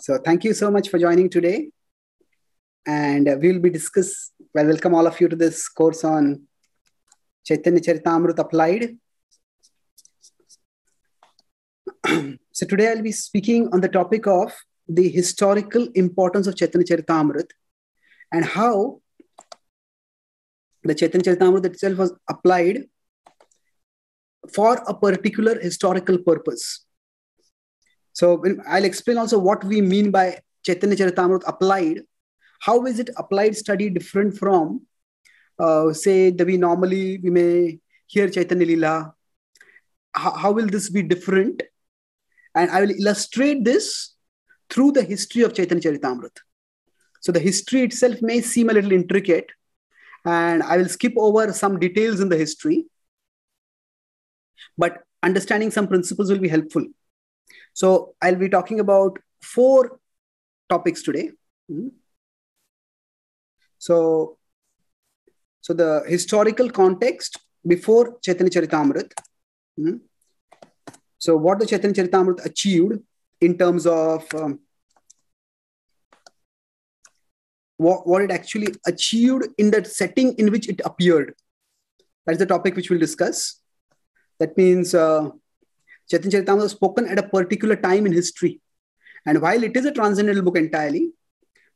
So thank you so much for joining today. And we'll be discuss. Well, welcome all of you to this course on Chaitanya Charitamrita Applied. So today I'll be speaking on the topic of the historical importance of Chaitanya Charitamrita and how the Chaitanya Charitamrita itself was applied for a particular historical purpose. So I'll explain also what we mean by Chaitanya Charitamrita applied. How is it applied study different from, say, that we may hear Chaitanya Leela? How will this be different? And I will illustrate this through the history of Chaitanya Charitamrita. So the history itself may seem a little intricate, and I will skip over some details in the history, but understanding some principles will be helpful. So I'll be talking about 4 topics today. So the historical context before Chaitanya Charitamrita. So what the Chaitanya Charitamrita achieved in terms of what it actually achieved in that setting in which it appeared. That's the topic which we'll discuss. That means Chaitanya Charitamrita was spoken at a particular time in history. And while it is a transcendental book entirely,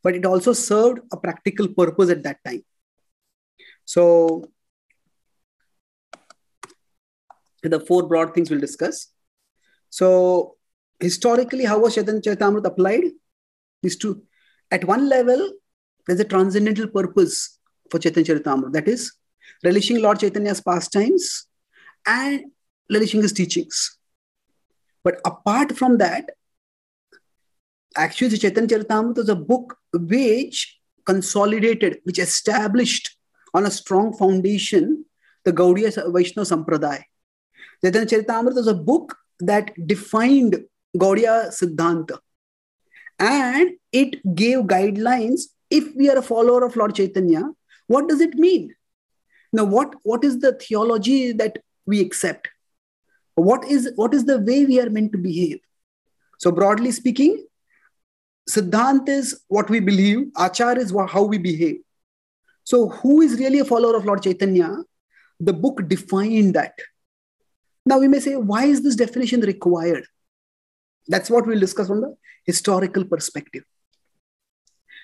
but it also served a practical purpose at that time. So the 4 broad things we'll discuss. So historically, how was Chaitanya Charitamrita applied? Is to, at one level, there's a transcendental purpose for Chaitanya Charitamrita. That is, relishing Lord Chaitanya's pastimes and relishing his teachings. But apart from that, actually, Chaitanya Charitamrita was a book which consolidated, which established on a strong foundation the Gaudiya Vaishnava Sampradaya. Chaitanya Charitamrita was a book that defined Gaudiya Siddhanta, and it gave guidelines. If we are a follower of Lord Chaitanya, what does it mean? Now, what is the theology that we accept? What is the way we are meant to behave? So broadly speaking, Siddhanta is what we believe. Achar is how we behave. So who is really a follower of Lord Chaitanya? The book defined that. Now we may say, why is this definition required? That's what we'll discuss from the historical perspective.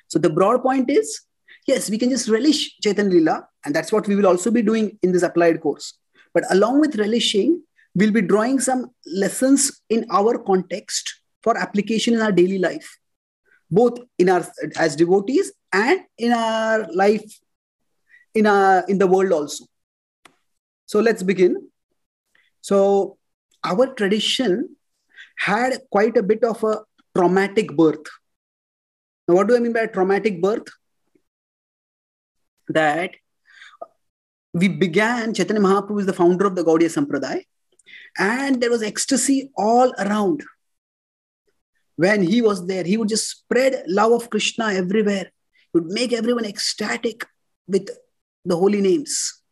So the broad point is, yes, we can just relish Chaitanya Leela, and that's what we will also be doing in this applied course. But along with relishing, we'll be drawing some lessons in our context for application in our daily life, both in our as devotees and in our life in the world also. So let's begin. So our tradition had quite a bit of a traumatic birth. Now, what do I mean by a traumatic birth? That we began, Chaitanya Mahaprabhu is the founder of the Gaudiya Sampradaya, and there was ecstasy all around. When he was there, he would just spread love of Krishna everywhere. He would make everyone ecstatic with the holy names.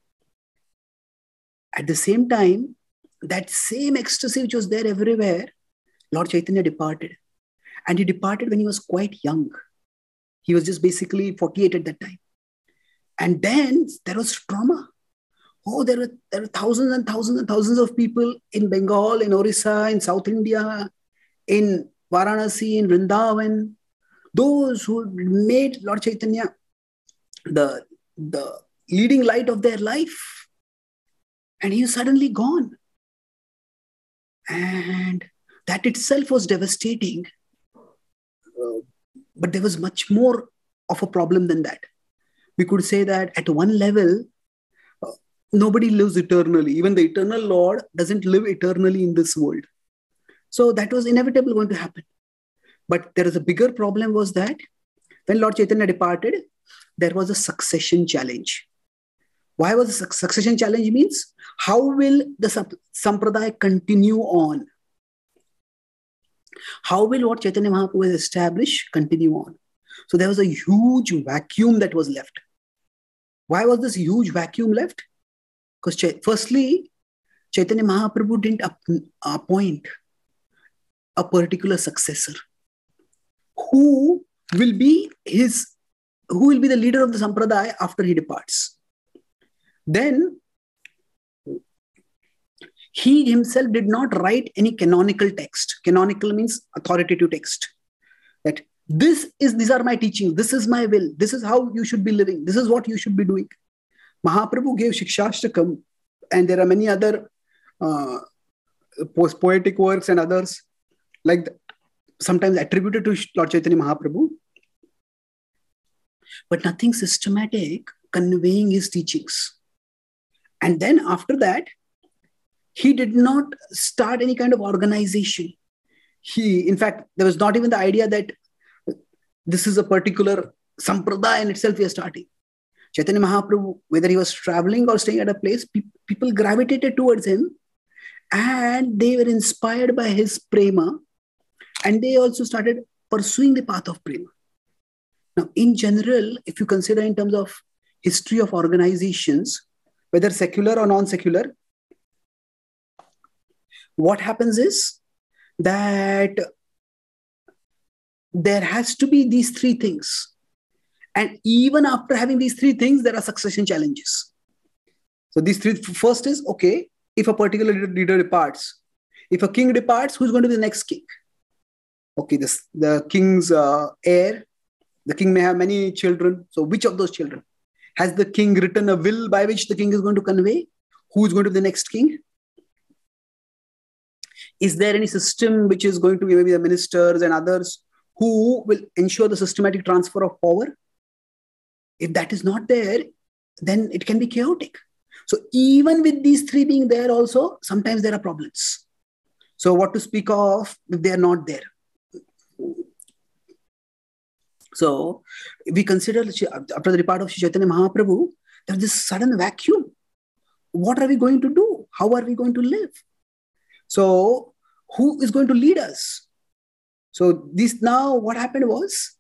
At the same time, that same ecstasy which was there everywhere, Lord Chaitanya departed. And he departed when he was quite young. He was just basically 48 at that time. And then there was trauma. Oh, there were thousands and thousands and thousands of people in Bengal, in Orissa, in South India, in Varanasi, in Vrindavan, those who made Lord Chaitanya the leading light of their life. And he was suddenly gone. And that itself was devastating. But there was much more of a problem than that. We could say that at one level, nobody lives eternally. Even the eternal Lord doesn't live eternally in this world. So that was inevitably going to happen. But there was a bigger problem was that when Lord Chaitanya departed, there was a succession challenge. Why was a succession challenge means? How will the Sampradaya continue on? How will what Chaitanya Mahaprabhu established continue on? So there was a huge vacuum that was left. Why was this huge vacuum left? Because firstly, Chaitanya Mahaprabhu didn't appoint a particular successor. who will be his, who will be the leader of the Sampradaya after he departs. Then he himself did not write any canonical text. Canonical means authoritative text. That this is, these are my teachings, this is my will, this is how you should be living, this is what you should be doing. Mahaprabhu gave Shikshashtakam, and there are many other poetic works and others, like the, sometimes attributed to Lord Chaitanya Mahaprabhu, but nothing systematic conveying his teachings. And then after that, he did not start any kind of organization. He, in fact, there was not even the idea that this is a particular sampradaya in itself we are starting. Chaitanya Mahaprabhu, whether he was traveling or staying at a place, people gravitated towards him and they were inspired by his prema, and they also started pursuing the path of prema. Now, in general, if you consider in terms of history of organizations, whether secular or non-secular, what happens is that there has to be these three things. And even after having these three things, there are succession challenges. So these three, first is, okay, if a particular leader departs, if a king departs, who's going to be the next king? Okay, the king's heir, the king may have many children. So which of those children? Has the king written a will by which the king is going to convey who's going to be the next king? Is there any system which is going to be maybe the ministers and others who will ensure the systematic transfer of power? If that is not there, then it can be chaotic. So even with these three being there also, sometimes there are problems. So what to speak of if they are not there? So we consider after the depart of Sri Chaitanya Mahaprabhu, there's this sudden vacuum. What are we going to do? How are we going to live? So who is going to lead us? So this now what happened was,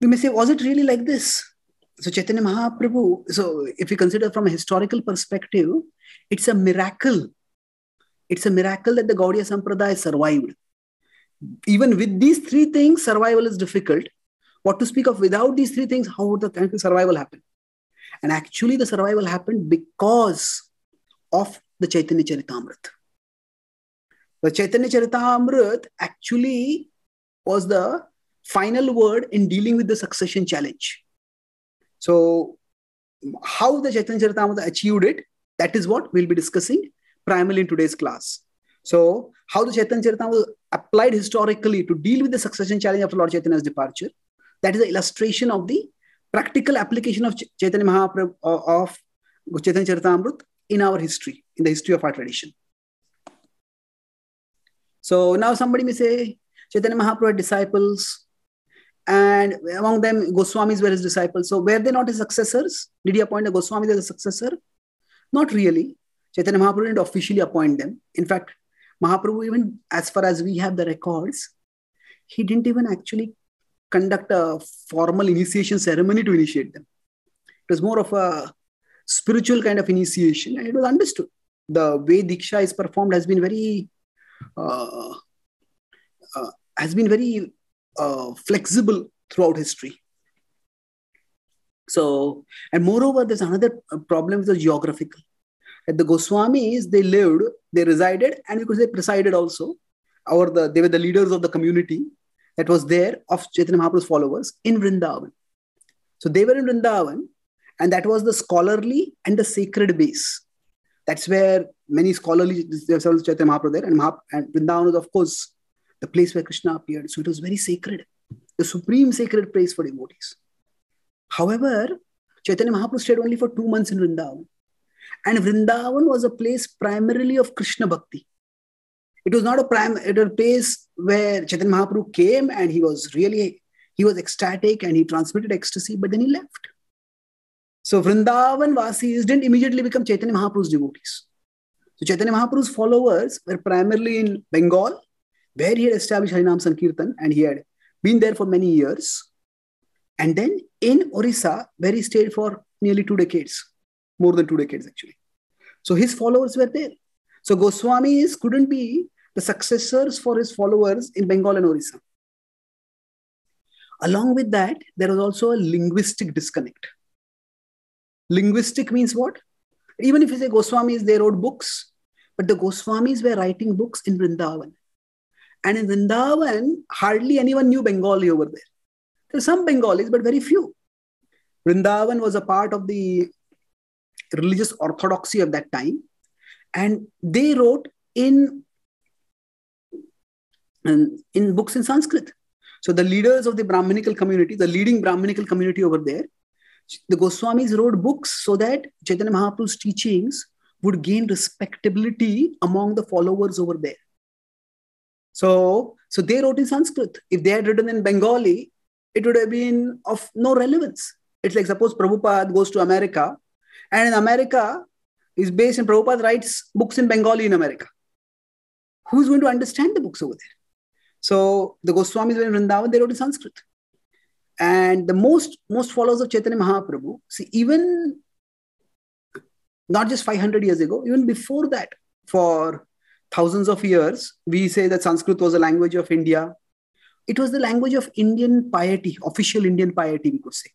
we may say, was it really like this? So Chaitanya Mahaprabhu, so if we consider from a historical perspective, it's a miracle. It's a miracle that the Gaudiya Sampradaya survived. Even with these three things, survival is difficult. What to speak of without these three things, how would the survival happen? And actually the survival happened because of the Chaitanya Charitamrita. The Chaitanya Charitamrita actually was the final word in dealing with the succession challenge. So how the Chaitanya Charitamrita achieved it, that is what we'll be discussing primarily in today's class. So how the Chaitanya Charitamrita applied historically to deal with the succession challenge after Lord Chaitanya's departure, that is the illustration of the practical application of Chaitanya Mahaprabhu, of Chaitanya Charitamrita in our history, in the history of our tradition. So now somebody may say, Chaitanya Mahaprabhu had disciples, and among them Goswamis were his disciples. So were they not his successors? Did he appoint a Goswami as a successor? Not really. Chaitanya Mahaprabhu didn't officially appoint them. In fact, Mahaprabhu, even as far as we have the records, he didn't even actually conduct a formal initiation ceremony to initiate them. It was more of a spiritual kind of initiation, and it was understood. The way Diksha is performed has been very flexible throughout history. So, and moreover, there's another problem with the geographical. At the Goswamis, they lived, they resided, and we could say presided also, or they were the leaders of the community that was there of Chaitanya Mahaprabhu's followers in Vrindavan. So they were in Vrindavan, and that was the scholarly and the sacred base. That's where many scholarly disciples of Chaitanya Mahaprabhu there, and Vrindavan was, of course, the place where Krishna appeared. So it was very sacred, the supreme sacred place for devotees. However, Chaitanya Mahaprabhu stayed only for 2 months in Vrindavan. And Vrindavan was a place primarily of Krishna Bhakti. It was not a place where Chaitanya Mahaprabhu came and he was ecstatic and he transmitted ecstasy, but then he left. So Vrindavan Vasis didn't immediately become Chaitanya Mahaprabhu's devotees. So Chaitanya Mahaprabhu's followers were primarily in Bengal, where he had established Harinam Sankirtan, and he had been there for many years. And then in Orissa, where he stayed for nearly 2 decades. More than 2 decades, actually. So his followers were there. So Goswamis couldn't be the successors for his followers in Bengal and Orissa. Along with that, there was also a linguistic disconnect. Linguistic means what? Even if you say Goswamis, they wrote books, but the Goswamis were writing books in Vrindavan. And in Vrindavan, hardly anyone knew Bengali over there. There are some Bengalis, but very few. Vrindavan was a part of the religious orthodoxy of that time. And they wrote in books in Sanskrit. So the leaders of the Brahminical community, the leading Brahminical community over there, the Goswamis wrote books so that Chaitanya Mahaprabhu's teachings would gain respectability among the followers over there. So they wrote in Sanskrit. If they had written in Bengali, it would have been of no relevance. It's like, suppose Prabhupada goes to America, and in America, he's based in Prabhupada writes books in Bengali in America. Who's going to understand the books over there? So the Goswamis were in Vrindavan, they wrote in Sanskrit. And the most followers of Chaitanya Mahaprabhu, see, even not just 500 years ago, even before that, for thousands of years, we say that Sanskrit was a language of India. It was the language of Indian piety, official Indian piety, we could say.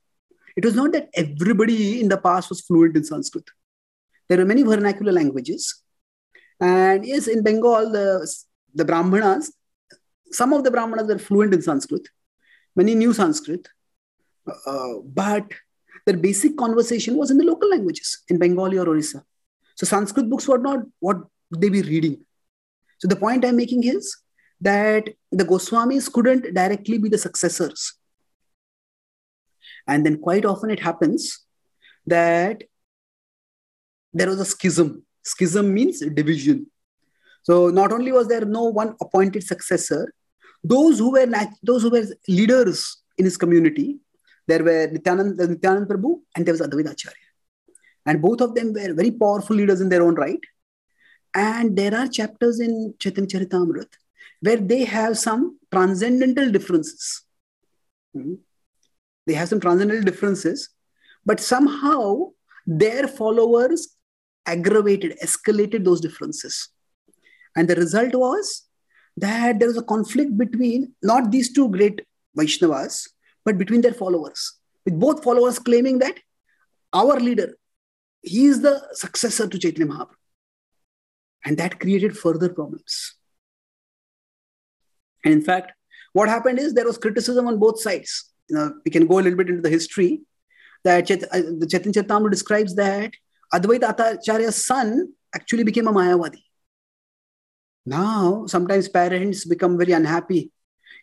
It was not that everybody in the past was fluent in Sanskrit. There were many vernacular languages. And yes, in Bengal, the Brahmanas, some of the Brahmanas were fluent in Sanskrit. Many knew Sanskrit. But their basic conversation was in the local languages, in Bengali or Orissa. So Sanskrit books were not what they were reading. So the point I'm making is that the Goswamis couldn't directly be the successors. And then quite often it happens that there was a schism. Schism means division. So not only was there no one appointed successor, those who were leaders in his community, there were Nityananda Prabhu and there was Advaita Acharya. And both of them were very powerful leaders in their own right. And there are chapters in Chaitanya Charitamrita where they have some transcendental differences. They have some transcendental differences, but somehow their followers aggravated, escalated those differences. And the result was that there was a conflict between not these two great Vaishnavas, but between their followers, with both followers claiming that our leader, he is the successor to Chaitanya Mahaprabhu. And that created further problems. And in fact, what happened is there was criticism on both sides. We can go a little bit into the history. That the Chaitanya Charitamrita describes that Advaita Acharya's son actually became a Mayavadi. Now, sometimes parents become very unhappy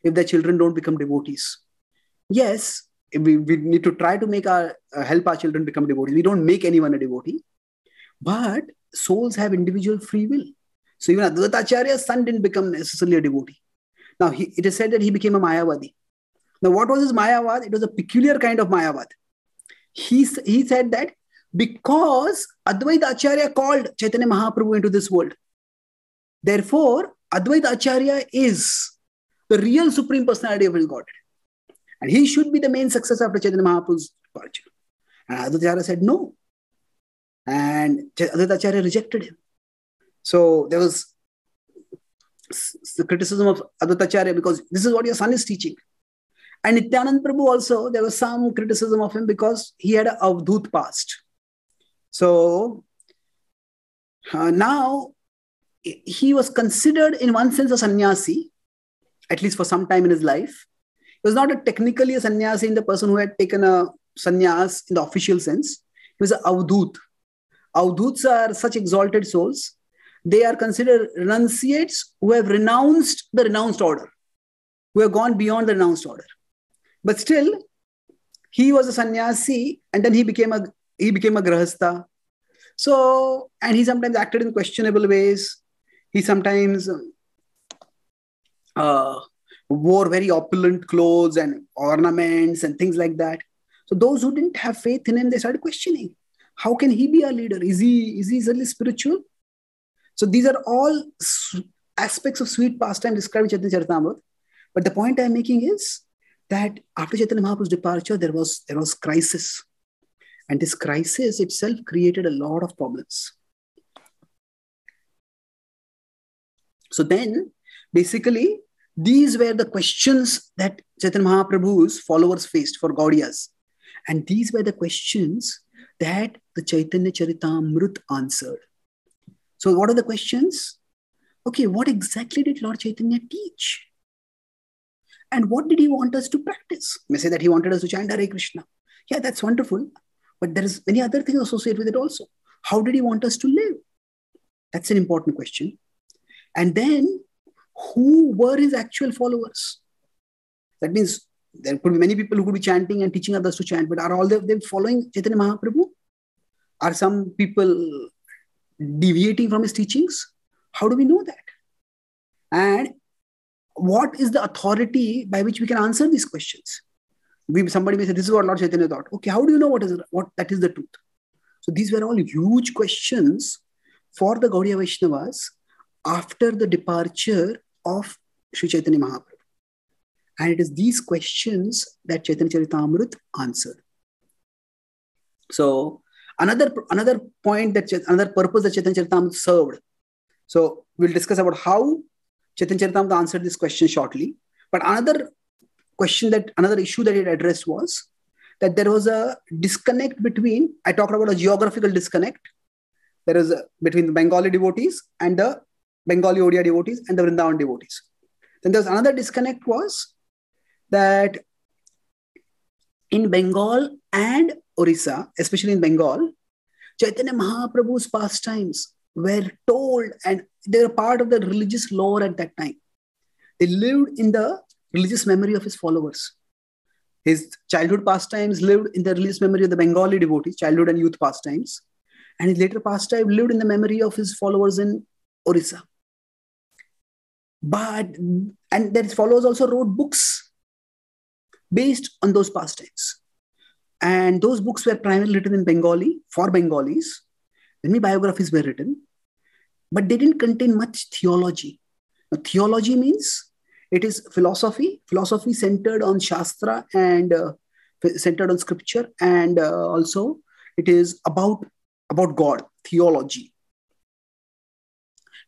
if their children don't become devotees. Yes, we need to try to make help our children become devotees. We don't make anyone a devotee. But souls have individual free will. So even Advaita Acharya's son didn't become necessarily a devotee. Now, it is said that he became a Mayavadi. Now, what was his Mayavad? It was a peculiar kind of Mayavad. He said that because Advaita Acharya called Chaitanya Mahaprabhu into this world, therefore, Advaita Acharya is the real Supreme Personality of His Godhead. And he should be the main successor after Chaitanya Mahaprabhu's departure. And Advaita Acharya said no. And Advaita Acharya rejected him. So there was the criticism of Advaita Acharya because this is what your son is teaching. And Nityananda Prabhu also, there was some criticism of him because he had an avdhut past. So now he was considered in one sense a sannyasi, at least for some time in his life. He was not technically a sannyasi in the person who had taken a sannyas in the official sense. He was an avdhut. Avdhuts are such exalted souls. They are considered renunciates who have renounced the renounced order, who have gone beyond the renounced order. But still, he was a sannyasi and then he became a grahastha. So, and he sometimes acted in questionable ways. He sometimes wore very opulent clothes and ornaments and things like that. So those who didn't have faith in him, they started questioning. How can he be a leader? Is he really spiritual? So these are all aspects of sweet pastime described in Chaitanya Charitamrita. But the point I'm making is that after Chaitanya Mahaprabhu's departure, there was crisis. And this crisis itself created a lot of problems. So then, basically, These were the questions that Chaitanya Mahaprabhu's followers faced for Gaudiyas. And these were the questions that the Chaitanya Charitamrita answered. So what are the questions? Okay, what exactly did Lord Chaitanya teach? And what did he want us to practice? May say that he wanted us to chant Hare Krishna. Yeah, that's wonderful. But there is many other things associated with it also. How did he want us to live? That's an important question. And then, who were his actual followers? That means there could be many people who could be chanting and teaching others to chant, but are all of them following Chaitanya Mahaprabhu? Are some people deviating from his teachings? How do we know that? And what is the authority by which we can answer these questions? Somebody may say, this is what Lord Chaitanya thought. Okay, how do you know what is the truth? So these were all huge questions for the Gaudiya Vaishnavas after the departure of Sri Chaitanya Mahaprabhu. And it is these questions that Chaitanya Charitamrita answered. So another point, another purpose that Chaitanya Charitamrita served. So we'll discuss about how Chaitanya Charitamrita answered this question shortly. But another issue that it addressed was that there was a disconnect between, I talked about a geographical disconnect. There is between the Bengali devotees and the Bengali Odia devotees and the Vrindavan devotees. Then there's another disconnect was that in Bengal and Orissa, especially in Bengal, Chaitanya Mahaprabhu's pastimes were told and they were part of the religious lore at that time. They lived in the religious memory of his followers. His childhood pastimes lived in the religious memory of the Bengali devotees, childhood and youth pastimes. And his later pastime lived in the memory of his followers in Orissa. And his followers also wrote books based on those pastimes. And those books were primarily written in Bengali, for Bengalis. Many biographies were written, but they didn't contain much theology. Now, theology means it is philosophy centered on Shastra and centered on scripture, and also it is about God, theology.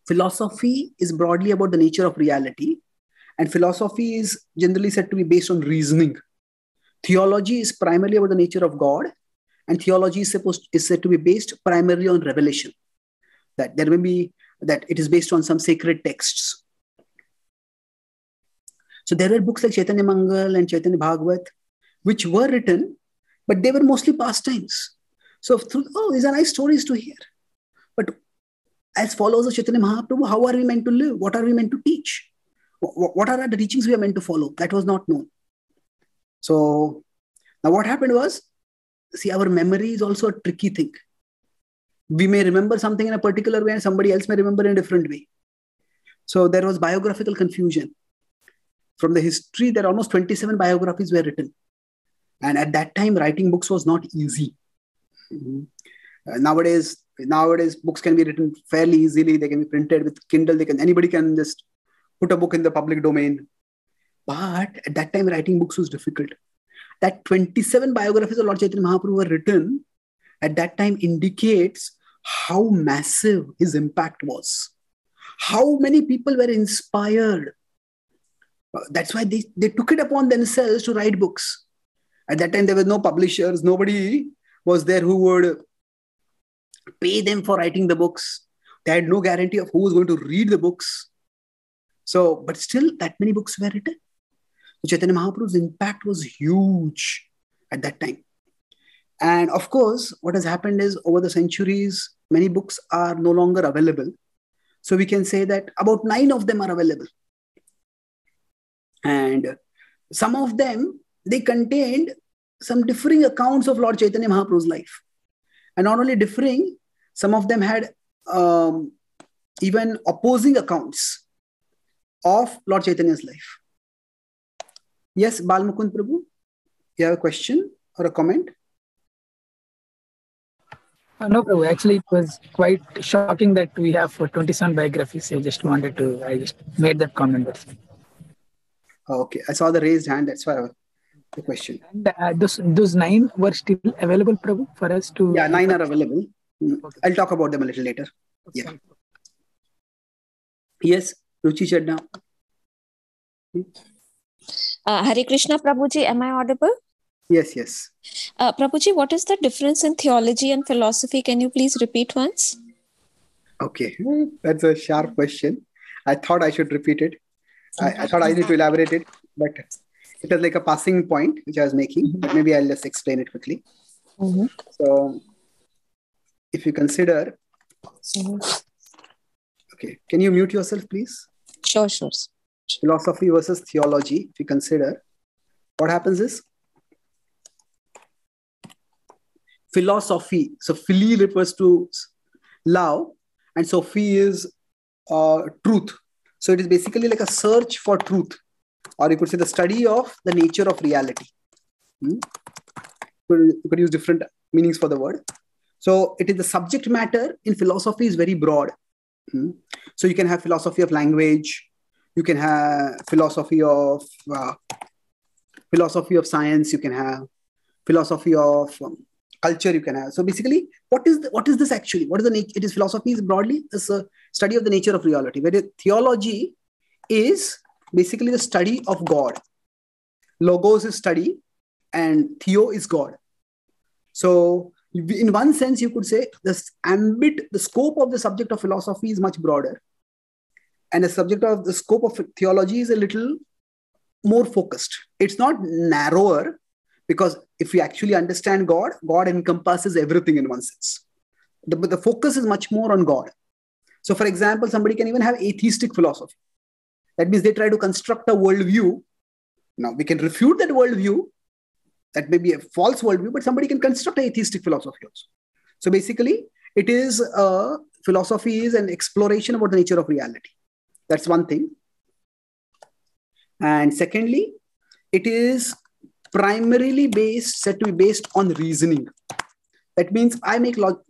Philosophy is broadly about the nature of reality, and philosophy is generally said to be based on reasoning. Theology is primarily about the nature of God, and theology is said to be based primarily on revelation. That it is based on some sacred texts. So there were books like Chaitanya Mangal and Chaitanya Bhagavat, which were written, but they were mostly pastimes. So these are nice stories to hear. But as followers of Chaitanya Mahaprabhu, how are we meant to live? What are we meant to teach? What are the teachings we are meant to follow? That was not known. So now what happened was, see, our memory is also a tricky thing. We may remember something in a particular way and somebody else may remember in a different way. So there was biographical confusion. From the history, there are almost 27 biographies were written. And at that time, writing books was not easy. Nowadays, books can be written fairly easily. They can be printed with Kindle. Anybody can just put a book in the public domain. But at that time, writing books was difficult. That 27 biographies of Lord Chaitanya Mahaprabhu were written at that time indicates how massive his impact was. How many people were inspired. That's why they took it upon themselves to write books. At that time, there were no publishers. Nobody was there who would pay them for writing the books. They had no guarantee of who was going to read the books. So, but still, that many books were written. So Chaitanya Mahaprabhu's impact was huge at that time. And of course, what has happened is over the centuries, many books are no longer available. So we can say that about 9 of them are available. And some of them, they contained some differing accounts of Lord Chaitanya Mahaprabhu's life. And not only differing, some of them had even opposing accounts of Lord Chaitanya's life. Yes, Balmukund Prabhu, you have a question or a comment? No, Prabhu, actually it was quite shocking that we have 27 biographies. I just made that comment. Okay, I saw the raised hand, that's why the question. And those 9 were still available, Prabhu, for us to... Yeah, 9 are available. Okay. I'll talk about them a little later. Okay. Yeah. Yes, Ruchi Chadna. Hare Krishna, Prabhuji, am I audible? Yes, yes. Prabhuji, what is the difference in theology and philosophy? Can you please repeat once? Okay, that's a sharp question. I thought I should repeat it. I thought I need to elaborate it, but it was like a passing point which I was making, but maybe I'll just explain it quickly. So, if you consider... Okay, can you mute yourself, please? Sure, sure. Philosophy versus theology, if you consider, what happens is, philosophy, so phili refers to love and Sophie is truth. So it is basically like a search for truth, or you could say the study of the nature of reality. You could use different meanings for the word. So it is the subject matter in philosophy is very broad. So you can have philosophy of language, you can have philosophy of science, you can have philosophy of culture, you can have. So basically, what is this actually? What is the nature? It is philosophy is broadly is a study of the nature of reality. Where theology is basically the study of God. Logos is study, and theo is God. So in one sense, you could say the scope of the subject of philosophy is much broader. And the subject of the scope of theology is a little more focused. It's not narrower, because if you actually understand God, God encompasses everything in one sense. But the focus is much more on God. So for example, somebody can even have atheistic philosophy. That means they try to construct a worldview. Now we can refute that worldview. That may be a false worldview, but somebody can construct an atheistic philosophy also. So basically, it is a philosophy is an exploration about the nature of reality. That's one thing. And secondly, it is primarily said to be based on reasoning. That means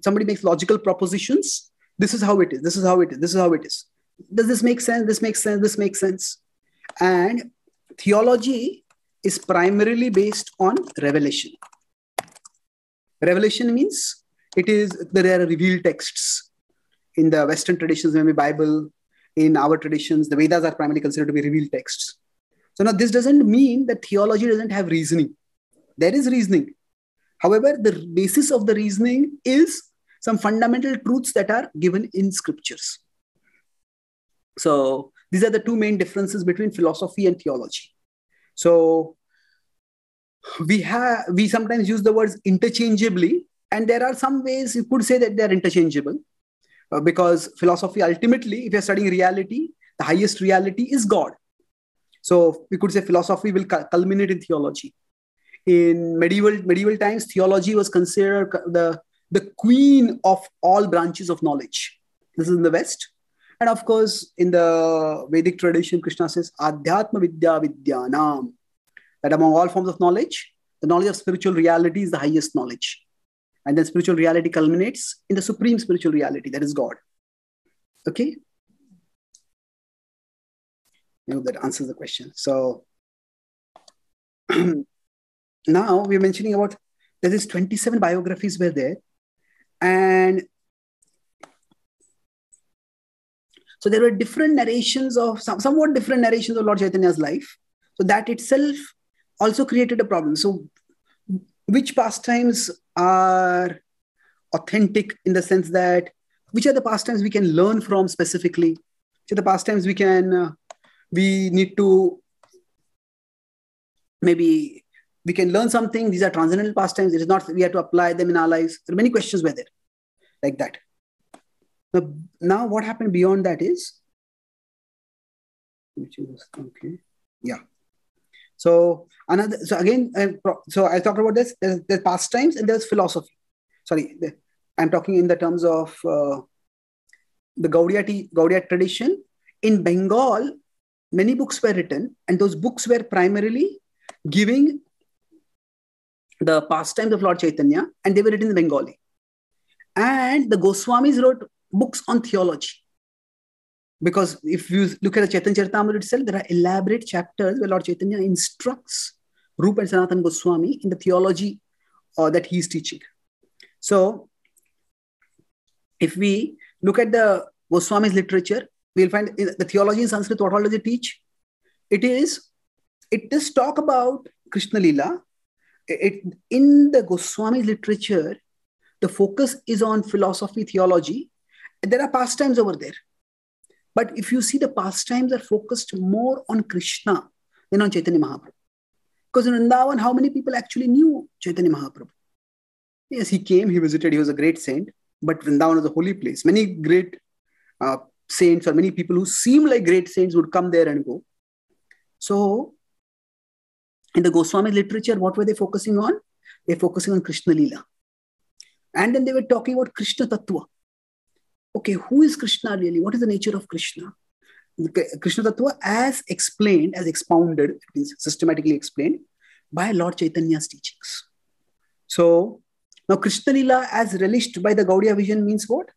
somebody makes logical propositions. This is how it is. This is how it is. This is how it is. Does this make sense? This makes sense. This makes sense. And theology is primarily based on revelation. Revelation means there are revealed texts. In the Western traditions, maybe Bible. In our traditions, the Vedas are primarily considered to be revealed texts. So now this doesn't mean that theology doesn't have reasoning. There is reasoning. However, the basis of the reasoning is some fundamental truths that are given in scriptures. So these are the two main differences between philosophy and theology. So we sometimes use the words interchangeably, and there are some ways you could say that they are interchangeable. Because philosophy, ultimately, if you're studying reality, the highest reality is God. So we could say philosophy will culminate in theology. In medieval times, theology was considered the queen of all branches of knowledge. This is in the West. And of course, in the Vedic tradition, Krishna says, Adhyatma Vidya Vidyanam. That among all forms of knowledge, the knowledge of spiritual reality is the highest knowledge. And then spiritual reality culminates in the supreme spiritual reality, that is God. Okay? I hope that answers the question. So, now we're mentioning about, there is 27 biographies were there. And so there were different narrations of, somewhat different narrations of Lord Chaitanya's life. So that itself also created a problem. So which pastimes are authentic in the sense that which are the pastimes we can learn from specifically, which are the pastimes we can learn something. These are transcendental pastimes. It is not we have to apply them in our lives. There are many questions were there like that. Now what happened beyond that is okay. Yeah. So I talked about this. There's pastimes and there's philosophy. Sorry, I'm talking in the terms of the Gaudiya tradition. In Bengal, many books were written, and those books were primarily giving the pastimes of Lord Chaitanya, and they were written in Bengali. And the Goswamis wrote books on theology. Because if you look at the Chaitanya Charitamrita itself, there are elaborate chapters where Lord Chaitanya instructs Rupa and Sanatana Goswami in the theology that he is teaching. So, if we look at the Goswami's literature, we'll find the theology in Sanskrit, what all does it teach? It does talk about Krishna Leela. In the Goswami literature, the focus is on philosophy, theology. There are pastimes over there. But if you see, the pastimes are focused more on Krishna than on Chaitanya Mahaprabhu. Because in Vrindavan, how many people actually knew Chaitanya Mahaprabhu? Yes, he came, he visited, he was a great saint. But Vrindavan is a holy place. Many great saints or many people who seem like great saints would come there and go. So, in the Goswami literature, what were they focusing on? They were focusing on Krishna Leela. And then they were talking about Krishna Tattva. Okay, who is Krishna really? What is the nature of Krishna? Krishna Tattva, as explained, as expounded, it means systematically explained by Lord Chaitanya's teachings. So, now Krishna Leela as relished by the Gaudiya vision means what?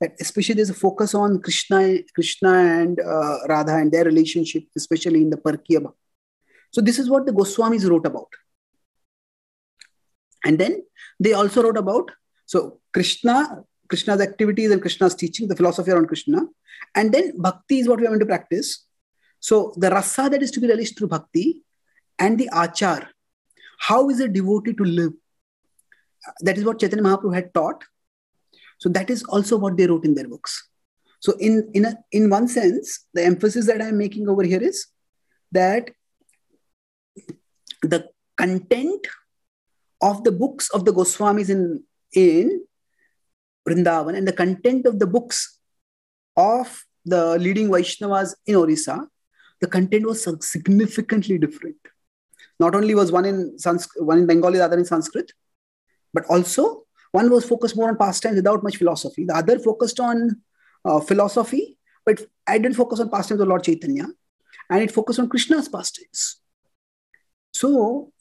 That especially there's a focus on Krishna and Radha and their relationship, especially in the Parkiyaba. So this is what the Goswamis wrote about. And then they also wrote about, so Krishna's activities and Krishna's teaching, the philosophy around Krishna. And then bhakti is what we are going to practice. So the rasa that is to be relished through bhakti and the achar. How is a devotee to live? That is what Chaitanya Mahaprabhu had taught. So that is also what they wrote in their books. So in one sense, the emphasis that I'm making over here is that the content of the books of the Goswamis in Vrindavan and the content of the books of the leading Vaishnavas in Orissa, the content was significantly different. Not only was one in Bengali, the other in Sanskrit, but also one was focused more on pastimes without much philosophy. The other focused on philosophy, but I didn't focus on pastimes of Lord Chaitanya, and it focused on Krishna's pastimes. So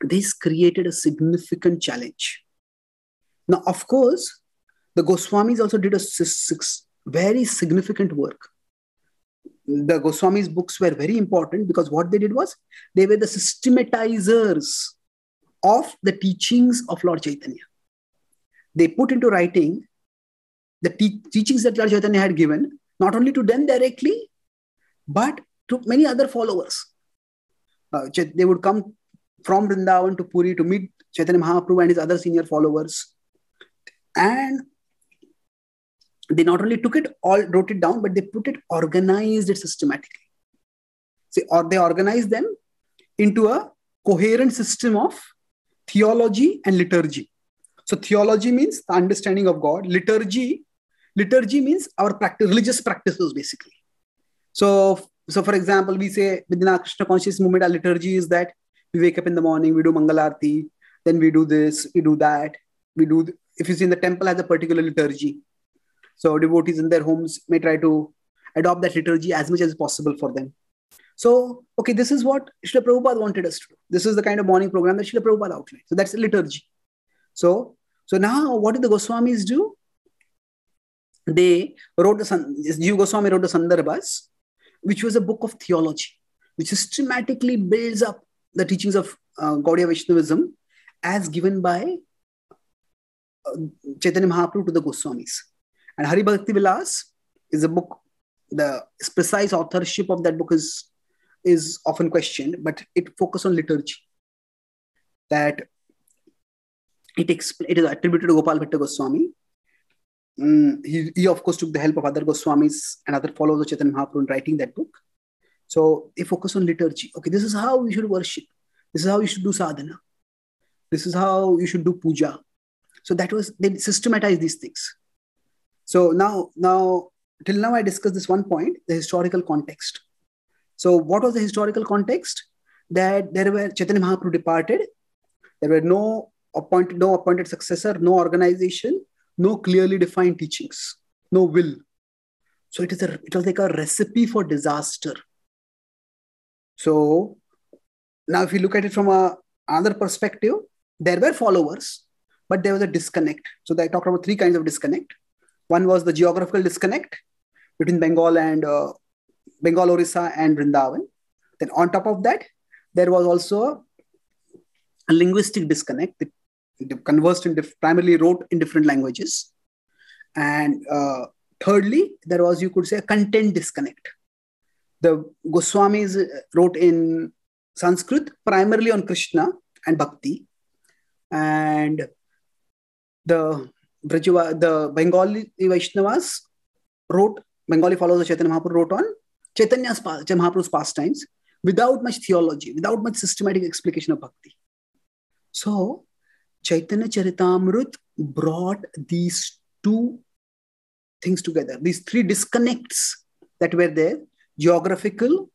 this created a significant challenge. Now, of course, the Goswamis also did a very significant work. The Goswamis' books were very important because what they did was they were the systematizers of the teachings of Lord Chaitanya. They put into writing the teachings that Lord Chaitanya had given, not only to them directly, but to many other followers. They would come from Vrindavan to Puri to meet Chaitanya Mahaprabhu and his other senior followers. And they not only took it, all wrote it down, but they put it, organized it systematically. See, or they organized them into a coherent system of theology and liturgy. So theology means the understanding of God. Liturgy means our practice, religious practices basically. So for example, we say within our Krishna conscious movement, our liturgy is that we wake up in the morning, we do Mangalarti, then we do this, we do that. If you see in the temple has a particular liturgy. So devotees in their homes may try to adopt that liturgy as much as possible for them. So, okay, this is what Srila Prabhupada wanted us to do. This is the kind of morning program that Srila Prabhupada outlined. So that's a liturgy. So now what did the Goswamis do? They wrote the Jiva Goswami wrote the Sandarbhas, which was a book of theology, which systematically builds up the teachings of Gaudiya Vaishnavism as given by Chaitanya Mahaprabhu to the Goswamis. And Hari Bhakti Vilas is a book, the precise authorship of that book is often questioned, but it focuses on liturgy. That it is attributed to Gopal Bhatta Goswami. He of course took the help of other Goswamis and other followers of Chaitanya Mahaprabhu in writing that book. So they focus on liturgy. Okay, this is how we should worship. This is how you should do sadhana. This is how you should do puja. So that was, they systematized these things. So now till now I discussed this one point, the historical context. So what was the historical context? That Chaitanya Mahaprabhu departed. There were no appointed successor, no organization, no clearly defined teachings, no will. So it was like a recipe for disaster. So now if you look at it from another perspective, there were followers, but there was a disconnect. So I talked about three kinds of disconnect. One was the geographical disconnect between Bengal, Orissa and Vrindavan. Then on top of that, there was also a linguistic disconnect. They conversed primarily wrote in different languages. And thirdly, there was, you could say, a content disconnect. The Goswamis wrote in Sanskrit, primarily on Krishna and Bhakti. And the Bengali Vaishnavas wrote, Bengali followers of Chaitanya Mahaprabhu wrote on Chaitanya Mahaprabhu's pastimes without much theology, without much systematic explication of Bhakti. So, Chaitanya Charitamrita brought these two things together, these three disconnects that were there, geographical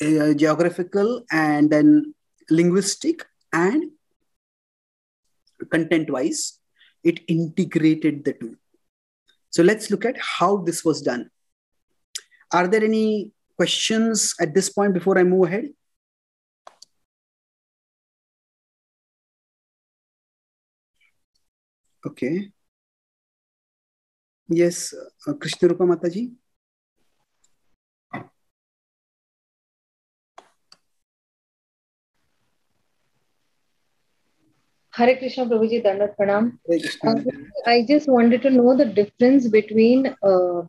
and then linguistic and content-wise, it integrated the two. So let's look at how this was done. Are there any questions at this point before I move ahead? Okay. Yes, Krishna Rupa Mataji. Hare Krishna Prabhuji, Dandat Pranam. I just wanted to know the difference between the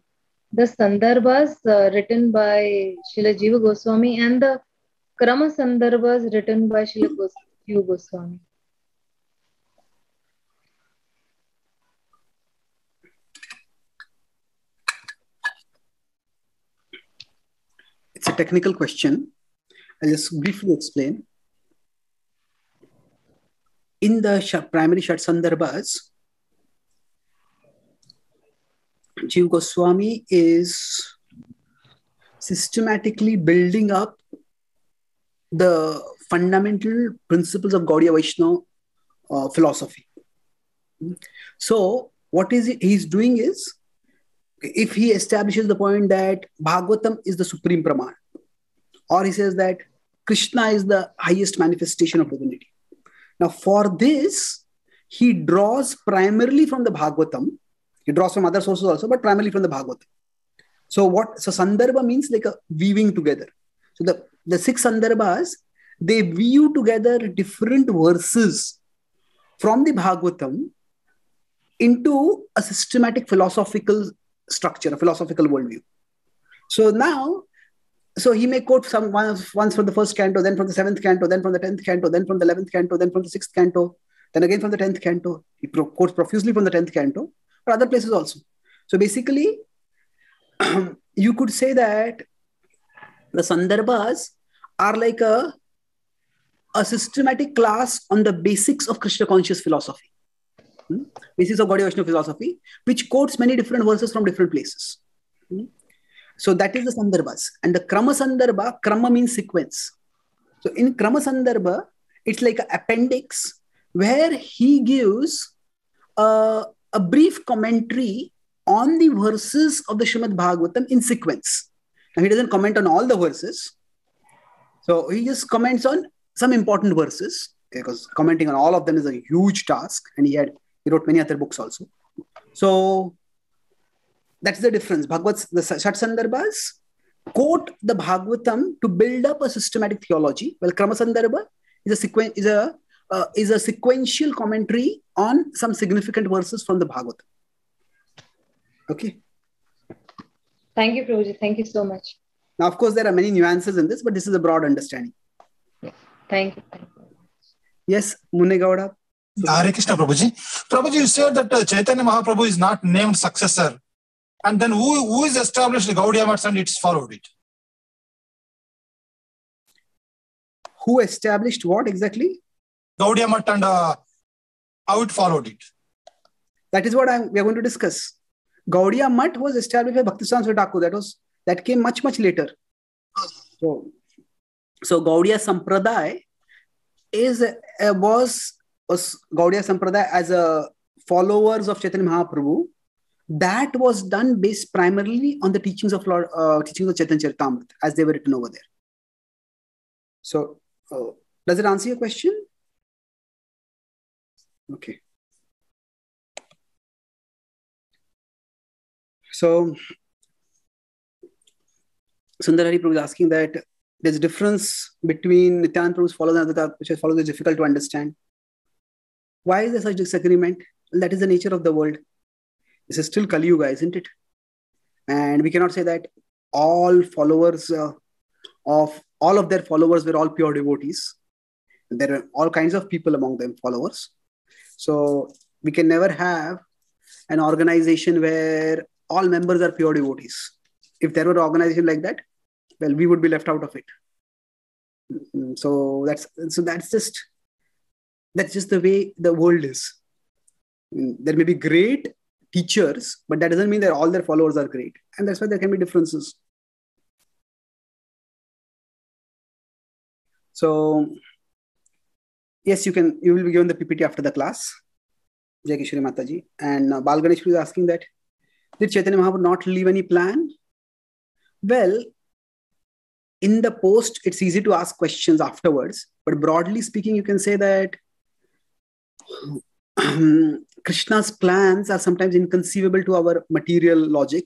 Sandarbhas written by Srila Jiva Goswami and the Krama Sandarbhas written by Srila Jiva Goswami. It's a technical question. I'll just briefly explain. In the primary Shat Sandarbhas, Jiva Goswami is systematically building up the fundamental principles of Gaudiya Vaishnava philosophy. So what is he's doing is, if he establishes the point that Bhagavatam is the supreme Praman, or he says that Krishna is the highest manifestation of divinity. Now for this, he draws primarily from the Bhagavatam. He draws from other sources also, but primarily from the Bhagavatam. So Sandarbha means like a weaving together. So the six Sandarbhas, they weave together different verses from the Bhagavatam into a systematic philosophical structure, a philosophical worldview. So he may quote some once from the first canto, then from the seventh canto, then from the 10th canto, then from the 11th canto, then from the 6th canto, then again from the 10th canto. He quotes profusely from the 10th canto, but other places also. So basically, you could say that the Sandarbhas are like a systematic class on the basics of Krishna conscious philosophy. Basis of Gaudiya Vaishnava philosophy, which quotes many different verses from different places. So that is the Sandarbhas. And the Krama Sandarbha, Krama means sequence. So in Krama Sandarbha, it's like an appendix where he gives a brief commentary on the verses of the Srimad Bhagavatam in sequence. Now he doesn't comment on all the verses. So he just comments on some important verses, because commenting on all of them is a huge task, and he wrote many other books also. So that's the difference. The Shat Sandarbhas quote the Bhagavatam to build up a systematic theology, while Krama Sandarbha is a sequential commentary on some significant verses from the Bhagavatam. Okay. Thank you, Prabhuji. Thank you so much. Now, of course, there are many nuances in this, but this is a broad understanding. Yeah. Thank you. Thank you. Yes, Munegowda. Hare Krishna Prabhuji. Prabhuji, you said that Chaitanya Mahaprabhu is not named successor. And then who is established Gaudiya Mats and it's followed it? Who established what exactly? Gaudiya Mat and how it followed it. That is what we are going to discuss. Gaudiya Mat was established by Bhaktivinoda Thakur. That came much, much later. So Gaudiya Sampradaya was Gaudiya Sampradaya as a followers of Chaitanya Mahaprabhu. That was done based primarily on the teachings of Chaitanya Charitamrita as they were written over there. So, does it answer your question? Okay. So, Sundarari Prabhu is asking that there's a difference between Nityananda Prabhu's followers and Advaita Acharya's followers is difficult to understand. Why is there such disagreement? That is the nature of the world. This is still Kali Yuga, isn't it? And we cannot say that all followers of all of their followers were all pure devotees. There were all kinds of people among them followers. So we can never have an organization where all members are pure devotees. If there were an organization like that, well, we would be left out of it. So that's just the way the world is. There may be great teachers, but that doesn't mean that all their followers are great. And that's why there can be differences. So, yes, you will be given the PPT after the class. Jai Kishori Mataji. And Bal Ganesh is asking that, did Chaitanya Mahaprabhu not leave any plan? Well, in the post, it's easy to ask questions afterwards. But broadly speaking, you can say that Krishna's plans are sometimes inconceivable to our material logic.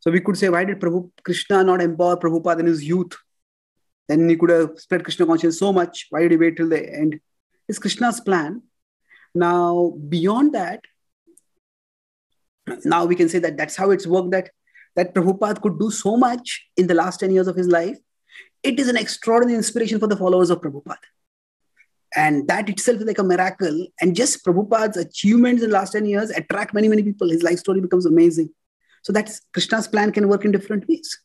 So we could say, why did Krishna not empower Prabhupada in his youth? Then he could have spread Krishna consciousness so much. Why did he wait till the end? It's Krishna's plan. Now, beyond that, now we can say that that's how it's worked, that Prabhupada could do so much in the last 10 years of his life. It is an extraordinary inspiration for the followers of Prabhupada. And that itself is like a miracle. And just Prabhupada's achievements in the last 10 years attract many, many people. His life story becomes amazing. So that's Krishna's plan can work in different ways.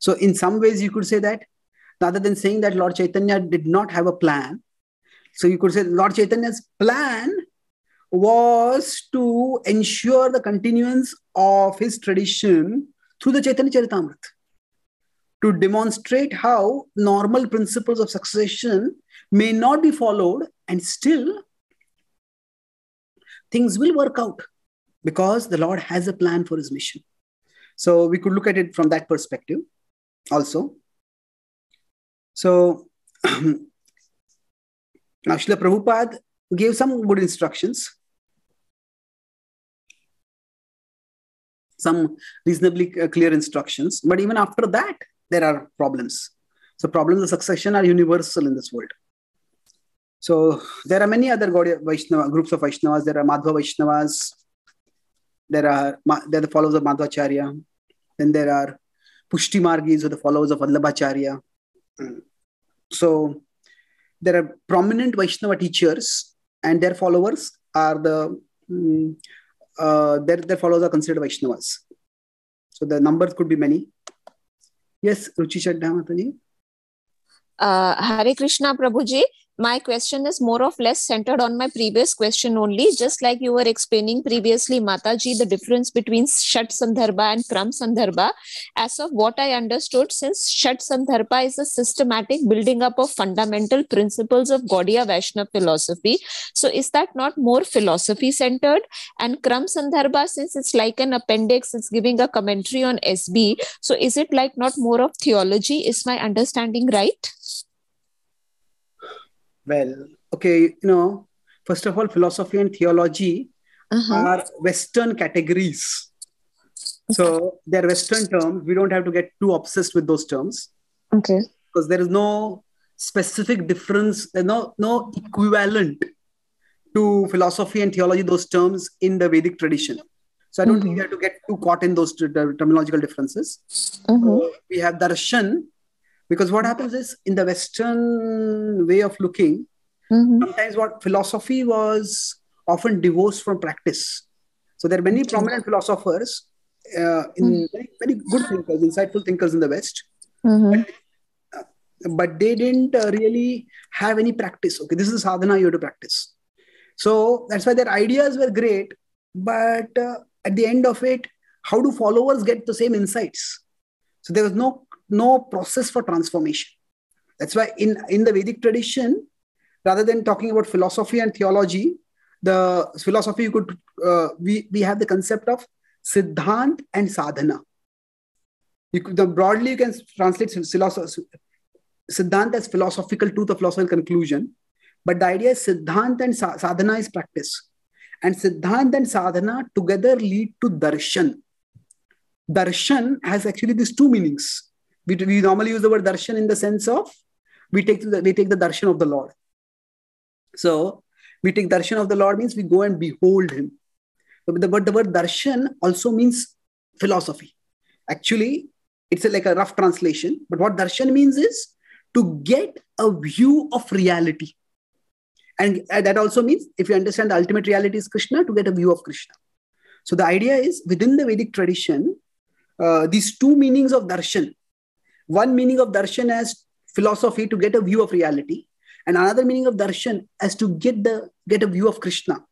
So in some ways, you could say that rather than saying that Lord Chaitanya did not have a plan, so you could say Lord Chaitanya's plan was to ensure the continuance of his tradition through the Chaitanya Charitamrita, to demonstrate how normal principles of succession may not be followed and still things will work out because the Lord has a plan for his mission. So we could look at it from that perspective also. So now Srila Prabhupada gave some good instructions, some reasonably clear instructions, but even after that, there are problems. So problems of succession are universal in this world. So there are many other Gaudiya Vaishnava, groups of Vaishnavas. There are Madhva Vaishnavas. There are the followers of Madhvacharya. Then there are Pushti Margis, or the followers of Vallabhacharya. So there are prominent Vaishnava teachers, and their followers are their followers are considered Vaishnavas. So the numbers could be many. Yes, Ruchi Shadda Mataji. Hare Krishna Prabhuji. My question is more or less centered on my previous question only. Just like you were explaining previously, Mataji, the difference between Shat Sandarbha and Kram Sandarbha. As of what I understood, since Shat Sandarbha is a systematic building up of fundamental principles of Gaudiya Vaishnava philosophy, so is that not more philosophy centered? And Kram Sandarbha, since it's like an appendix, it's giving a commentary on SB. So is it like not more of theology? Is my understanding right? Well, okay, first of all, philosophy and theology are Western categories. Okay. So they're Western terms. We don't have to get too obsessed with those terms. Okay. Because there is no specific difference, no equivalent to philosophy and theology, those terms in the Vedic tradition. So I don't think we have to get too caught in those terminological differences. So we have darshan. Because what happens is, in the Western way of looking, sometimes what philosophy was often divorced from practice. So there are many prominent philosophers, very, very good thinkers, insightful thinkers in the West, but they didn't really have any practice. Okay, this is sadhana, you have to practice. So that's why their ideas were great, but at the end of it, how do followers get the same insights? So there was no process for transformation. That's why in the Vedic tradition, rather than talking about philosophy and theology, the philosophy you could, we have the concept of siddhant and sadhana. Broadly, you can translate siddhant as philosophical truth or philosophical conclusion. But the idea is siddhant and sadhana is practice. And siddhant and sadhana together lead to darshan. Darshan has actually these two meanings. We normally use the word darshan in the sense of we take the darshan of the Lord. So we take darshan of the Lord means we go and behold him. But the word darshan also means philosophy. Actually, It's like a rough translation. But what darshan means is to get a view of reality. And that also means, if you understand the ultimate reality is Krishna, to get a view of Krishna. So the idea is, within the Vedic tradition, these two meanings of darshan. One meaning of darshan as philosophy, to get a view of reality. And another meaning of darshan as to get a view of Krishna.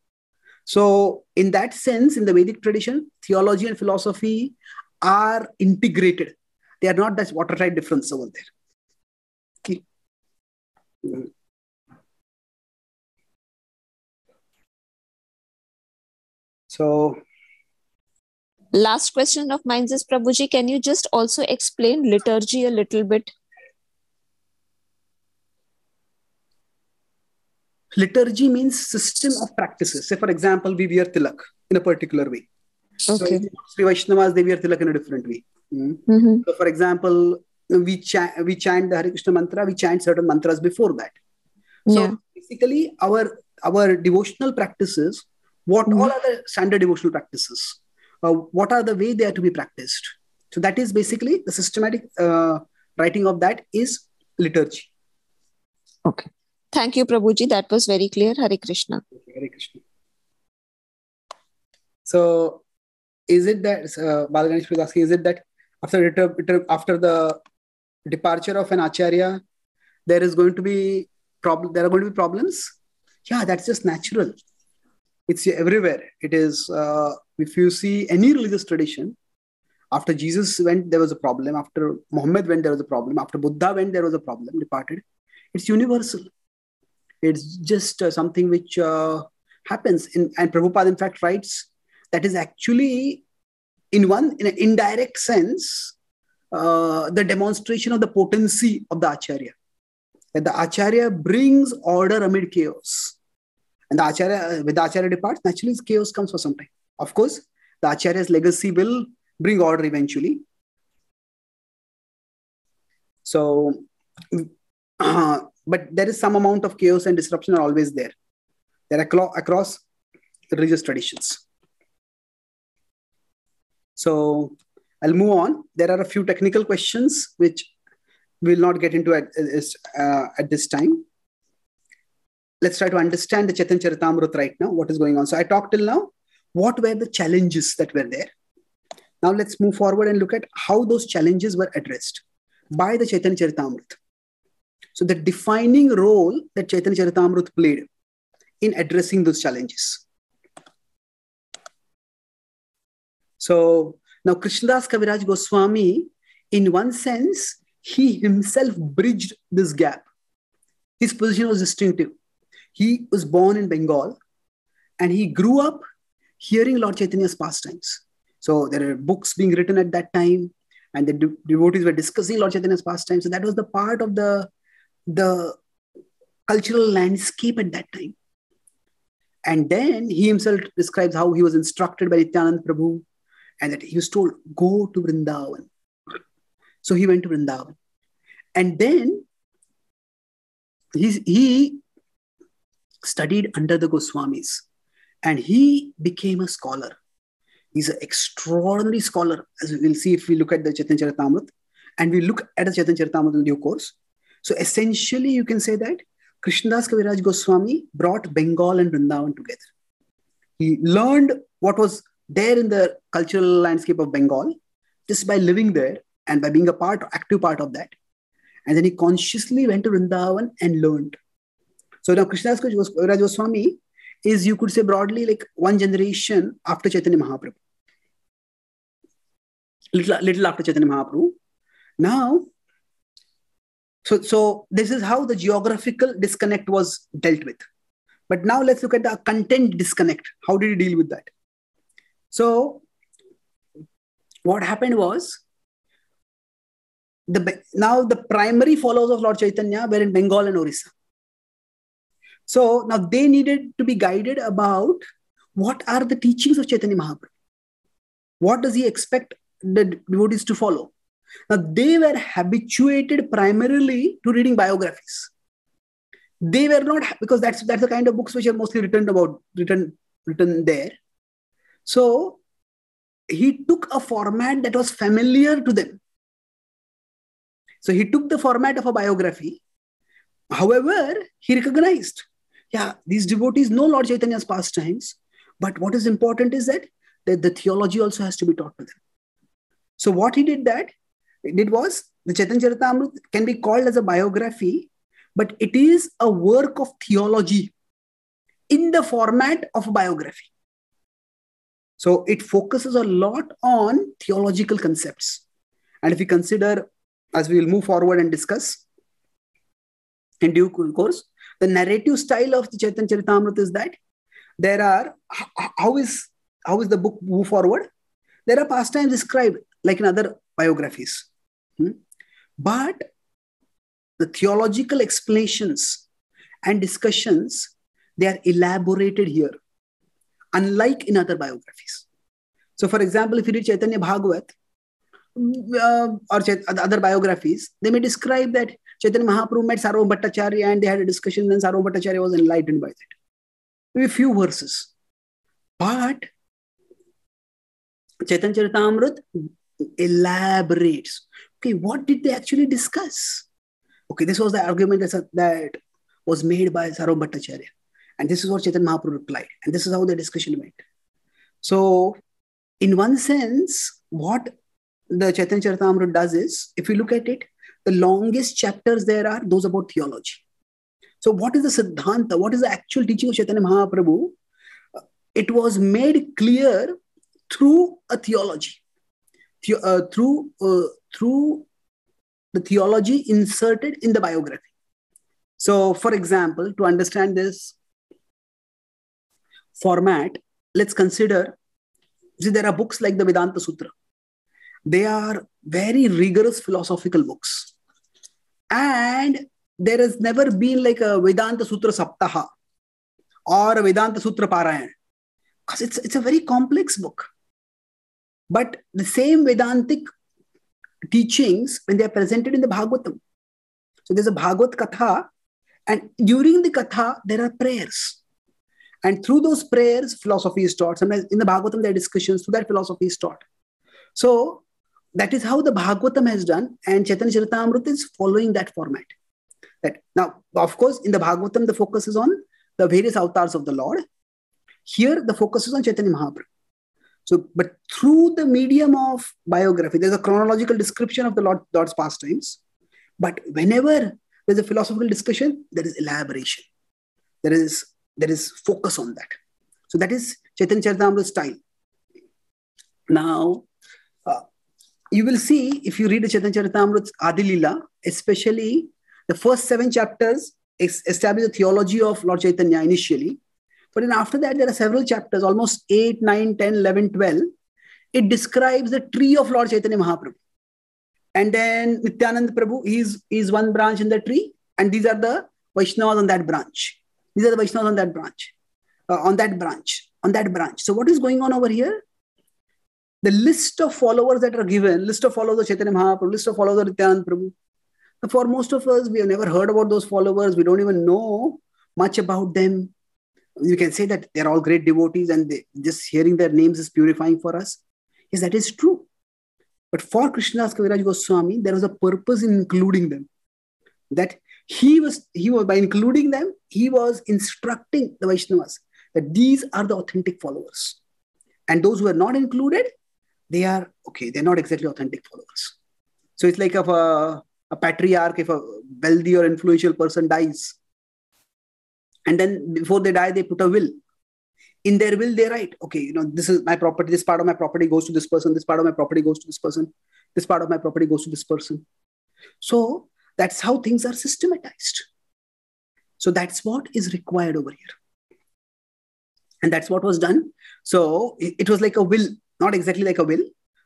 So in that sense, in the Vedic tradition, theology and philosophy are integrated. They are not that watertight difference over there. Okay. Mm-hmm. So, last question of mine is, Prabhuji, can you just also explain liturgy a little bit? Liturgy means system of practices. Say, for example, we wear tilak in a particular way. Okay. So, Sri Vaishnavas, they wear tilak in a different way. Mm-hmm. So, for example, we chant the Hare Krishna mantra, we chant certain mantras before that. So, yeah, basically, our devotional practices, what all are the standard devotional practices? What are the way they are to be practiced? So, that is basically the systematic writing of that is liturgy. Okay. Thank you, Prabhuji. That was very clear. Hare Krishna. Okay, Hare Krishna. So, is it that, Balaganesh was asking, is it that after the departure of an Acharya, there are going to be problems? Yeah, that's just natural. It's everywhere. It is, if you see any religious tradition, after Jesus went, there was a problem. After Muhammad went, there was a problem. After Buddha went, there was a problem, departed. It's universal. It's just something which happens. And Prabhupada, in fact, writes that is actually, in an indirect sense, the demonstration of the potency of the Acharya. That the Acharya brings order amid chaos. And when the Acharya departs, naturally chaos comes for some time. Of course, the Acharya's legacy will bring order eventually. So, but there is some amount of chaos and disruption are always there. There are across religious traditions. So I'll move on. There are a few technical questions which we'll not get into at this time. Let's try to understand the Chaitanya Charitamrita right now, what is going on. So I talked till now, what were the challenges that were there? Now let's move forward and look at how those challenges were addressed by the Chaitanya Charitamrita. So the defining role that Chaitanya Charitamrita played in addressing those challenges. So now Krishnadas Kaviraj Goswami, in one sense, he himself bridged this gap. His position was distinctive. He was born in Bengal and he grew up hearing Lord Chaitanya's pastimes. So there are books being written at that time and the devotees were discussing Lord Chaitanya's pastimes. So that was the part of the cultural landscape at that time. And then he himself describes how he was instructed by Nityananda Prabhu and that he was told, go to Vrindavan. So he went to Vrindavan. And then he studied under the Goswamis and he became a scholar. He's an extraordinary scholar, as we'll see if we look at the Chaitanya Charitamrita, and we look at the Chaitanya Charitamrita in due course. So essentially, you can say that Krishnadas Kaviraj Goswami brought Bengal and Vrindavan together. He learned what was there in the cultural landscape of Bengal just by living there and by being active part of that. And then he consciously went to Vrindavan and learned. So now Krishnadas Kaviraj Goswami is, you could say broadly, like one generation after Chaitanya Mahaprabhu. Little after Chaitanya Mahaprabhu. Now, so this is how the geographical disconnect was dealt with. But now let's look at the content disconnect. How did he deal with that? So what happened was, now the primary followers of Lord Chaitanya were in Bengal and Orissa. So now they needed to be guided about what are the teachings of Chaitanya Mahaprabhu. What does he expect the devotees to follow? Now they were habituated primarily to reading biographies. They were not, because that's the kind of books which are mostly written there. So he took a format that was familiar to them. So he took the format of a biography. However, he recognized, yeah, these devotees know Lord Chaitanya's pastimes, but what is important is that the theology also has to be taught to them. So what he did was, the Chaitanya Charitamrita can be called as a biography, but it is a work of theology in the format of a biography. So it focuses a lot on theological concepts. And if we consider, as we will move forward and discuss in due course, the narrative style of the Chaitanya Charitamrita is that there are, how is the book move forward? There are pastimes described like in other biographies. But the theological explanations and discussions, they are elaborated here, unlike in other biographies. So for example, if you read Chaitanya Bhagavat or other biographies, they may describe that Chaitanya Mahaprabhu met Sarvabhatta Acharya and they had a discussion, and Sarvabhatta Acharya was enlightened by that. Maybe few verses. But Chaitanya Charitamrita elaborates. Okay, what did they actually discuss? Okay, this was the argument that was made by Sarvabhatta Acharya. And this is what Chaitanya Mahaprabhu replied. And this is how the discussion went. So, in one sense, what the Chaitanya Charitamrita does is, if you look at it, the longest chapters there are those about theology. So, what is the Siddhanta? What is the actual teaching of Chaitanya Mahaprabhu? It was made clear through a theology. Through the theology inserted in the biography. So, for example, to understand this format, let's consider, see, there are books like the Vedanta Sutra. They are very rigorous philosophical books. And there has never been like a Vedanta Sutra Saptaha or a Vedanta Sutra Parayan, because it's a very complex book. But the same Vedantic teachings, when they are presented in the Bhagavatam. So there's a Bhagavat Katha, and during the Katha, there are prayers. And through those prayers, philosophy is taught. Sometimes in the Bhagavatam, there are discussions, through that philosophy is taught. So that is how the Bhagavatam has done, and Chaitanya Charitamrita is following that format. Now, of course, in the Bhagavatam, the focus is on the various avatars of the Lord. Here, the focus is on Chaitanya Mahaprabhu. So, but through the medium of biography, there's a chronological description of the Lord's pastimes. But whenever there's a philosophical discussion, there is elaboration. There is focus on that. So that is Chaitanya Charitamrita's style. Now, you will see, if you read the Chaitanya Charitamrita's Adi Leela, especially the first 7 chapters establish the theology of Lord Chaitanya initially. But then after that, there are several chapters, almost 8, 9, 10, 11, 12. It describes the tree of Lord Chaitanya Mahaprabhu. And then Nityananda Prabhu is one branch in the tree. And these are the Vaishnavas on that branch. These are the Vaishnavas on that branch. So what is going on over here? The list of followers that are given, list of followers of Chaitanya Mahaprabhu, list of followers of Nityananda Prabhu. For most of us, we have never heard about those followers. We don't even know much about them. You can say that they're all great devotees and just hearing their names is purifying for us. Yes, that is true. But for Krishnadasa Kaviraja Goswami, there was a purpose in including them. That he was by including them, he was instructing the Vaishnavas that these are the authentic followers. And those who are not included, they're not exactly authentic followers. So it's like of a patriarch, if a wealthy or influential person dies, and then before they die, they put a will. In their will, they write, okay, this is my property. This part of my property goes to this person. This part of my property goes to this person. This part of my property goes to this person. So that's how things are systematized. So that's what is required over here. And that's what was done. So it was like a will, not exactly like a will,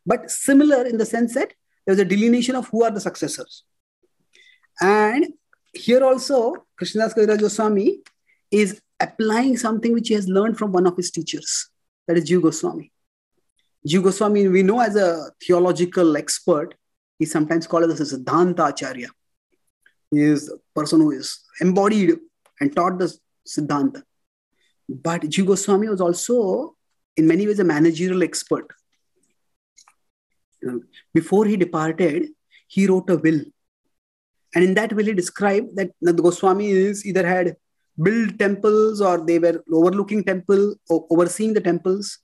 but similar in the sense that there's a delineation of who are the successors. And here also, Krishnadasa Kaviraja Goswami is applying something which he has learned from one of his teachers, that is Jiva Goswami. Jiva Goswami, we know as a theological expert, he's sometimes called as a Siddhanta Acharya. He is a person who is embodied and taught the Siddhanta. But Jiva Goswami was also, in many ways, a managerial expert. Before he departed, he wrote a will And in that way, he described that the Goswamis either had built temples or they were overlooking temple or overseeing the temples.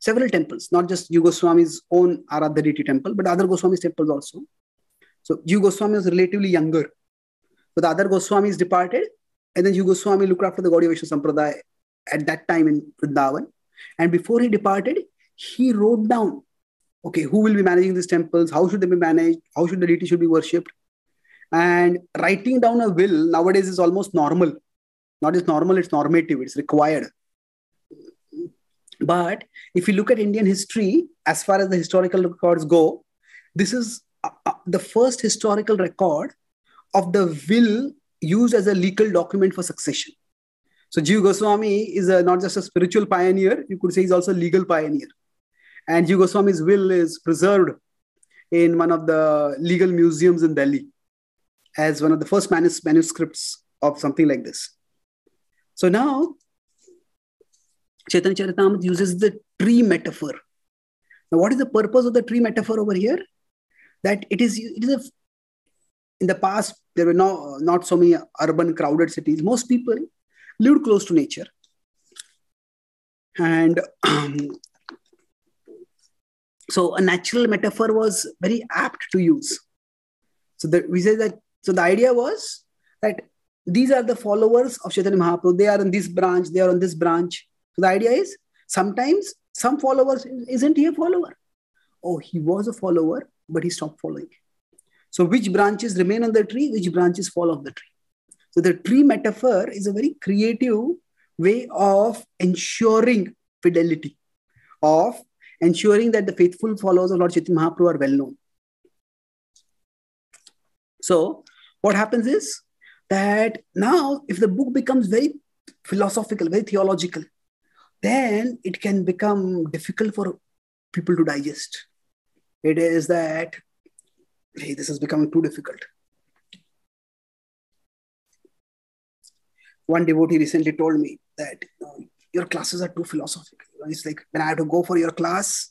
Several temples, not just Jiva Goswami's own Aradhya deity temple, but other Goswami's temples also. So Jiva Goswami was relatively younger. But the other Goswamis departed, and then Jiva Goswami looked after the Gaudiya Vaishnava Sampradaya at that time in Vrindavan. And before he departed, he wrote down, okay, who will be managing these temples? How should they be managed? How should the deity should be worshipped? And writing down a will nowadays is almost normal. Not just normal, it's normative, it's required. But if you look at Indian history, as far as the historical records go, this is the first historical record of the will used as a legal document for succession. So Jiva Goswami is not just a spiritual pioneer, you could say he's also a legal pioneer. And Jiva Goswami's will is preserved in one of the legal museums in Delhi as one of the first manuscripts of something like this. So now, Chaitanya Charitamrita uses the tree metaphor. Now, what is the purpose of the tree metaphor over here? That it is in the past, there were not so many urban crowded cities. Most people lived close to nature. And so a natural metaphor was very apt to use. So the idea was that these are the followers of Chaitanya Mahaprabhu. They are in this branch, they are on this branch. So the idea is, sometimes some followers, isn't he a follower? Oh, he was a follower, but he stopped following. So which branches remain on the tree, which branches fall off the tree? So the tree metaphor is a very creative way of ensuring fidelity, of ensuring that the faithful followers of Lord Chaitanya Mahaprabhu are well known. So what happens is that now if the book becomes very philosophical, very theological, then it can become difficult for people to digest. It is that, hey, this is becoming too difficult. One devotee recently told me that your classes are too philosophical. It's like, when I have to go for your class,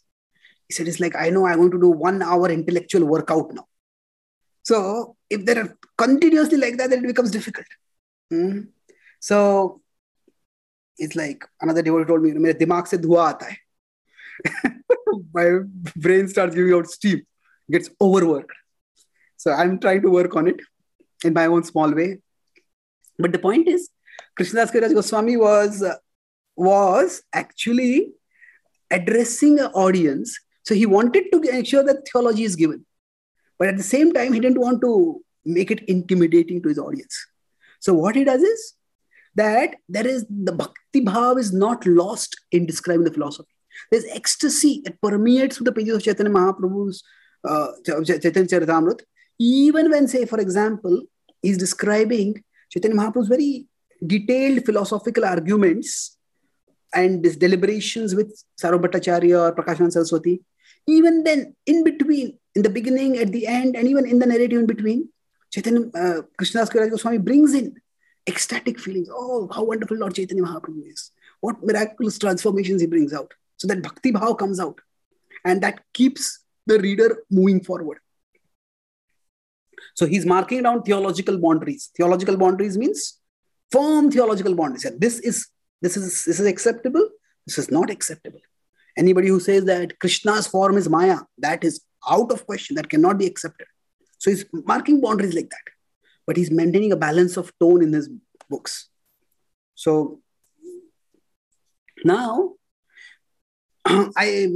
he said, it's like, I know I'm going to do 1 hour intellectual workout now. So if there are continuously like that, then it becomes difficult. So it's like another devotee told me, "Mere dimag se dhua aata hai." My brain starts giving out steam, gets overworked. So I'm trying to work on it in my own small way. But the point is, Krishnadasa Kaviraja Goswami was actually addressing an audience. So he wanted to ensure that theology is given. But at the same time, he didn't want to make it intimidating to his audience. So what he does is, that there is the bhakti bhav is not lost in describing the philosophy. There's ecstasy that permeates through the pages of Chaitanya Mahaprabhu's Chaitanya Charitamrita. Even when, say, for example, he's describing Chaitanya Mahaprabhu's very detailed philosophical arguments and his deliberations with Sarvabhatta Acharya or Prakashananda Saraswati, even then, in between, in the beginning, at the end, and even in the narrative in between, Krishnadasa Kaviraja Goswami brings in ecstatic feelings. Oh, how wonderful Lord Chaitanya Mahaprabhu is. What miraculous transformations he brings out. So that bhakti bhav comes out. And that keeps the reader moving forward. So he's marking down theological boundaries. Theological boundaries means firm theological boundaries. This is acceptable. This is not acceptable. Anybody who says that Krishna's form is Maya, that is out of question. That cannot be accepted. So he's marking boundaries like that. But he's maintaining a balance of tone in his books. So now, I'm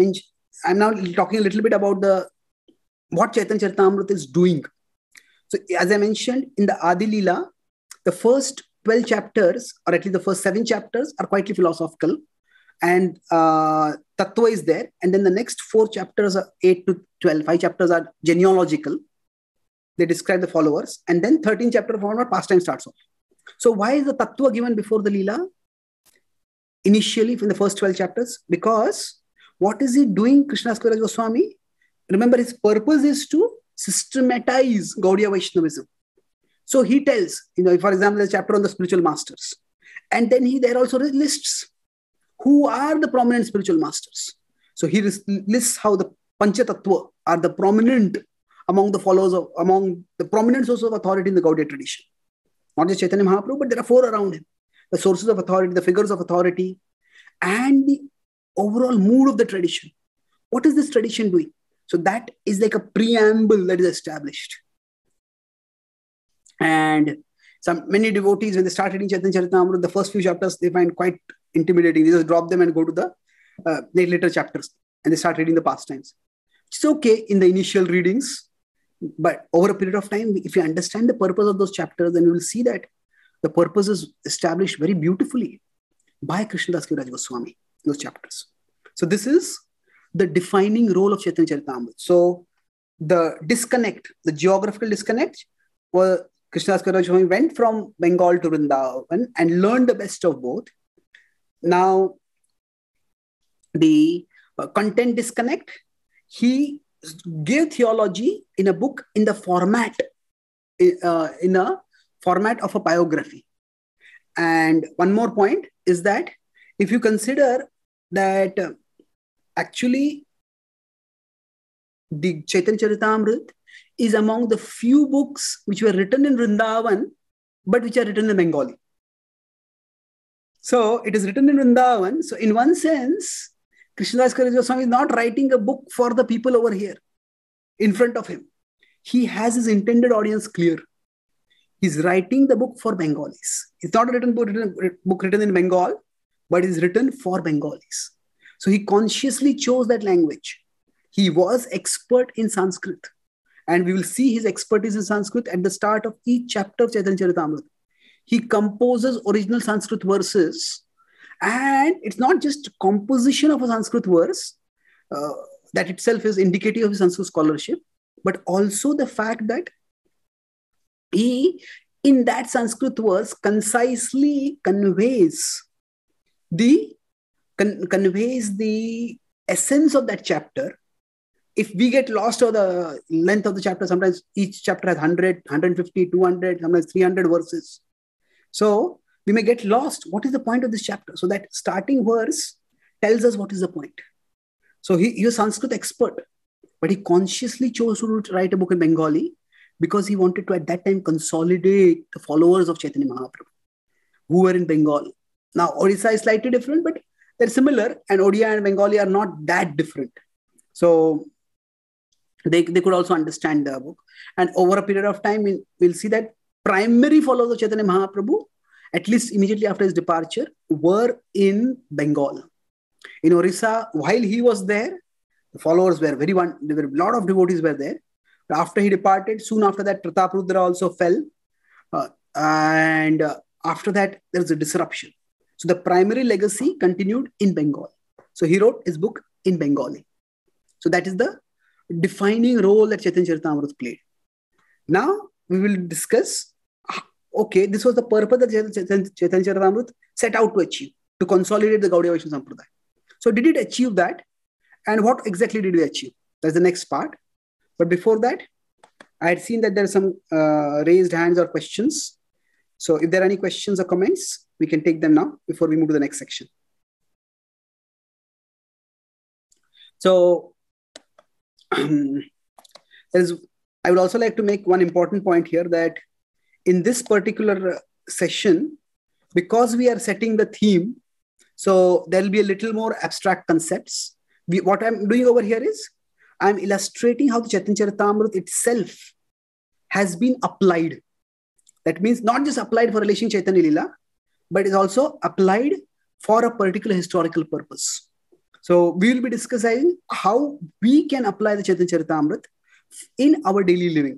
now talking a little bit about what Chaitanya Charitamrita is doing. So as I mentioned, in the Adi Leela, the first 12 chapters, or at least the first 7 chapters, are quite philosophical. And Tattva is there. And then the next 4 chapters are 8 to 12. 5 chapters are genealogical. They describe the followers, and then 13 chapter forward, pastime starts off. So why is the tattva given before the Leela? Initially, in the first 12 chapters, because what is he doing, Krishnadasa Kaviraja Goswami? Remember, his purpose is to systematize Gaudiya Vaishnavism. So he tells, for example, there's a chapter on the spiritual masters. And then he there also lists who are the prominent spiritual masters. So he lists how the Pancha Tattva are the prominent among the followers of, among the prominent sources of authority in the Gaudiya tradition. Not just Chaitanya Mahaprabhu, but there are four around him. The sources of authority, the figures of authority, and the overall mood of the tradition. What is this tradition doing? So that is like a preamble that is established. And many devotees, when they start reading Chaitanya Charitamrita, the first few chapters they find quite intimidating. They just drop them and go to the later chapters, and they start reading the pastimes. It's okay in the initial readings, but over a period of time, if you understand the purpose of those chapters, then you will see that the purpose is established very beautifully by Krishnadas Kaviraja Goswami, those chapters. So this is the defining role of Chaitanya Charitamrita. So the disconnect, the geographical disconnect, was Krishnadas Kaviraja Goswami went from Bengal to Vrindavan and learned the best of both. Now, the content disconnect, he gave theology in a book in the format, in a format of a biography. And one more point is that if you consider that actually the Chaitanya Charitamrita is among the few books which were written in Vrindavan, but which are written in Bengali. So it is written in Vrindavan. So in one sense, Krishnadas Kaviraja Goswami is not writing a book for the people over here in front of him. He has his intended audience clear. He's writing the book for Bengalis. It's not a book written in Bengal, but it's written for Bengalis. So he consciously chose that language. He was expert in Sanskrit. And we will see his expertise in Sanskrit at the start of each chapter of Chaitanya Charitamrita. He composes original Sanskrit verses. And it's not just composition of a Sanskrit verse that itself is indicative of his Sanskrit scholarship, but also the fact that he, in that Sanskrit verse, concisely conveys the essence of that chapter. If we get lost over the length of the chapter, sometimes each chapter has 100, 150, 200, sometimes 300 verses. So we may get lost. What is the point of this chapter? So that starting verse tells us what is the point. So he was a Sanskrit expert, but he consciously chose to write a book in Bengali because he wanted to, at that time, consolidate the followers of Chaitanya Mahaprabhu who were in Bengal. Now, Odisha is slightly different, but they're similar, and Odia and Bengali are not that different. So they could also understand the book. And over a period of time, we'll see that primary followers of Chaitanya Mahaprabhu, at least immediately after his departure, were in Bengal. In Orissa, while he was there, the followers were there were a lot of devotees were there. But after he departed, soon after that, Prataprudra also fell. And after that, there was a disruption. So the primary legacy continued in Bengal. So he wrote his book in Bengali. So that is the defining role that Chaitanya Charitamrita played. Now we will discuss, okay, this was the purpose that Chaitanya Charitamrita set out to achieve, to consolidate the Gaudiya Vaishnava Sampradaya. So did it achieve that? And what exactly did we achieve? That's the next part. But before that, I had seen that there are some raised hands or questions. So if there are any questions or comments, we can take them now before we move to the next section. So I would also like to make one important point here that in this particular session, because we are setting the theme, so there'll be a little more abstract concepts. What I'm doing over here is I'm illustrating how the Chaitanya Charitamrita itself has been applied. That means not just applied for relation Chaitanya Lila, but is also applied for a particular historical purpose. So we will be discussing how we can apply the Chaitanya Charitamrita in our daily living.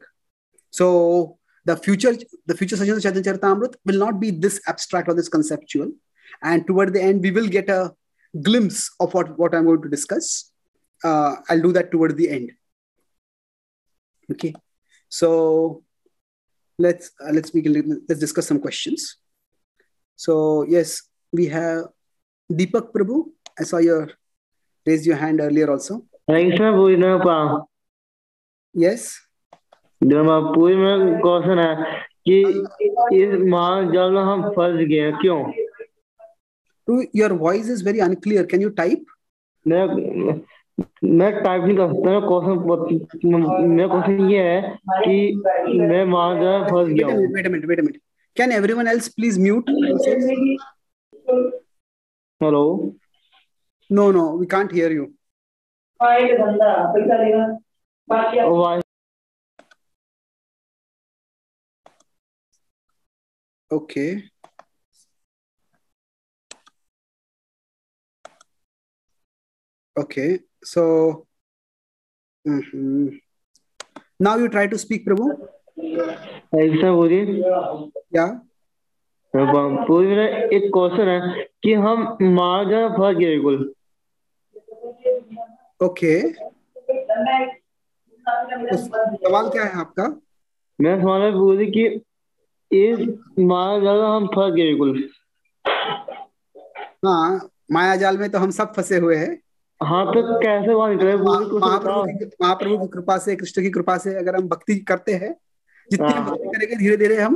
So the future sessions of Chaitanya Charitamrita will not be this abstract or this conceptual. And toward the end, we will get a glimpse of what I'm going to discuss. I'll do that toward the end. Okay. So let's discuss some questions. So yes, we have Deepak Prabhu. I saw you raised your hand earlier also. Thanks, Prabhu. Yes. Question है कि इस जब हम फंस गए क्यों? Your voice is very unclear. Can you type? मैं type नहीं कर सकता। क्वेश्चन ये है कि मैं वहां जा फंस गया। Wait a minute, can everyone else please mute? Hello, no we can't hear you. Okay, okay, so now you try to speak, Prabhu. Yeah, Prabhu, मेरा एक क्वेश्चन है कि हम मार्ग फंस गए बिल्कुल। ओके, सवाल क्या है आपका? मैं सवाल पूछी कि इस मार्ग हम फंस गए बिल्कुल। हाँ, माया जाल में तो हम सब फंसे हुए हैं। हाँ, तो कैसे वहां निकले? महाप्रभु की कृपा से, कृष्ण की कृपा से, अगर हम भक्ति करते हैं, जितनी भक्ति करेंगे धीरे धीरे हम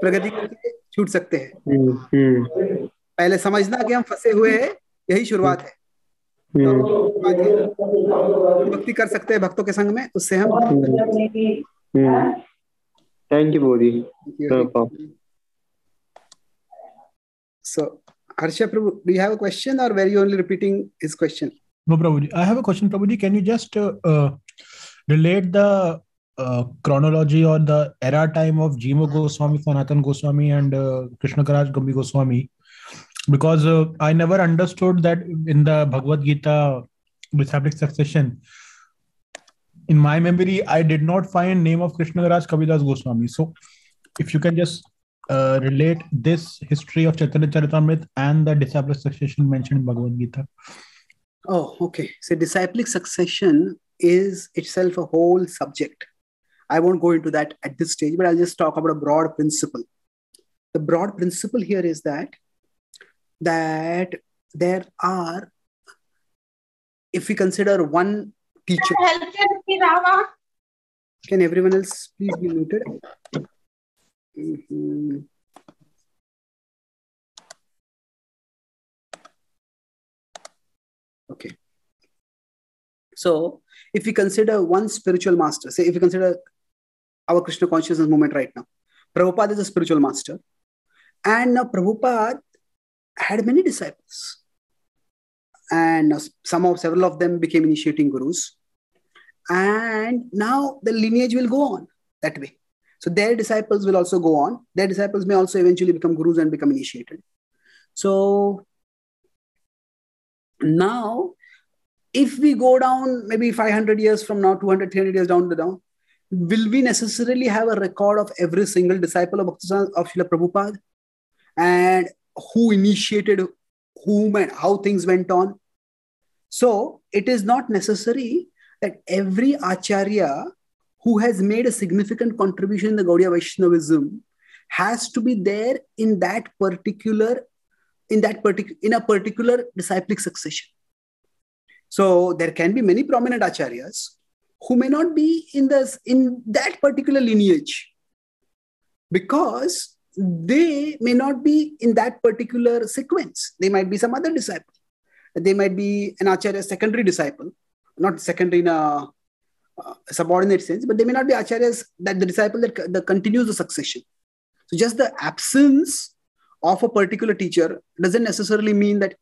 प्रगति करके छूट सकते हैं। पहले समझना कि हम फंसे हुए हैं, यही शुरुआत है। तो भक्ति कर सकते हैं भक्तों के संग में, उससे हम। Thank you Bodhi. So Harsha Prabhu, do you have a question or were you only repeating his question? No, Prabhuji, I have a question. Prabhuji, can you just relate the chronology or the era time of Jiva Goswami, Sanatana Goswami, and Krishna Karaj Gambhi Goswami? Because I never understood that in the Bhagavad Gita disciplic succession. In my memory, I did not find name of Krishna Karaj Kaviraja Goswami. So, if you can just relate this history of Chaitanya Charitamrita and the disciplic succession mentioned in Bhagavad Gita. Oh, okay. So disciplic succession is itself a whole subject. I won't go into that at this stage, but I'll just talk about a broad principle. The broad principle here is that there are, if we consider one teacher. Can everyone else please be muted? Okay. So, if we consider one spiritual master, say if we consider our Krishna consciousness movement right now, Prabhupada is a spiritual master, and Prabhupada had many disciples, and several of them became initiating gurus, and now the lineage will go on that way. So their disciples will also go on. Their disciples may also eventually become gurus and become initiated. So now, if we go down maybe 500 years from now, 200, 300 years down, will we necessarily have a record of every single disciple of Srila Prabhupada and who initiated whom and how things went on? So it is not necessary that every Acharya who has made a significant contribution in the Gaudiya Vaishnavism has to be there in that particular, in a particular disciplic succession. So there can be many prominent Acharyas who may not be in that particular lineage, because they may not be in that particular sequence. They might be some other disciple. They might be an Acharya secondary disciple, not secondary in a subordinate sense, but they may not be Acharyas, that the disciple that continues the succession. So just the absence of a particular teacher doesn't necessarily mean that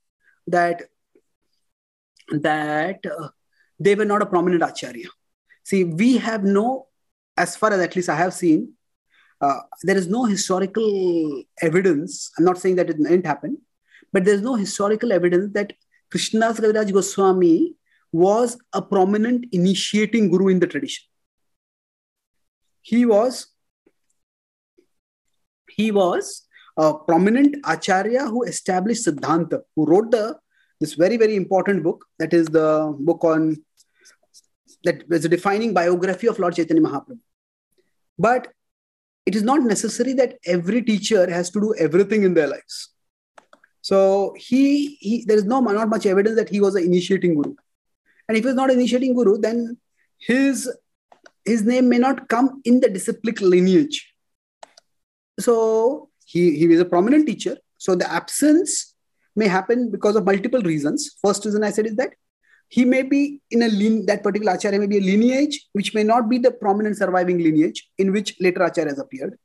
they were not a prominent Acharya. See, we have no, as far as at least I have seen, there is no historical evidence. I'm not saying that it didn't happen, but there's no historical evidence that Krishnadas Kaviraja Goswami was a prominent initiating guru in the tradition. He was a prominent Acharya who established Siddhanta, who wrote this very, very important book, that is the book on, that was a defining biography of Lord Chaitanya Mahaprabhu. But it is not necessary that every teacher has to do everything in their lives. So there is not much evidence that he was an initiating guru. And if he was not an initiating guru, then his name may not come in the disciplic lineage. So he was a prominent teacher. So the absence may happen because of multiple reasons. First reason I said is that he may be in a that particular Acharya may be a lineage which may not be the prominent surviving lineage in which later Acharyas appeared.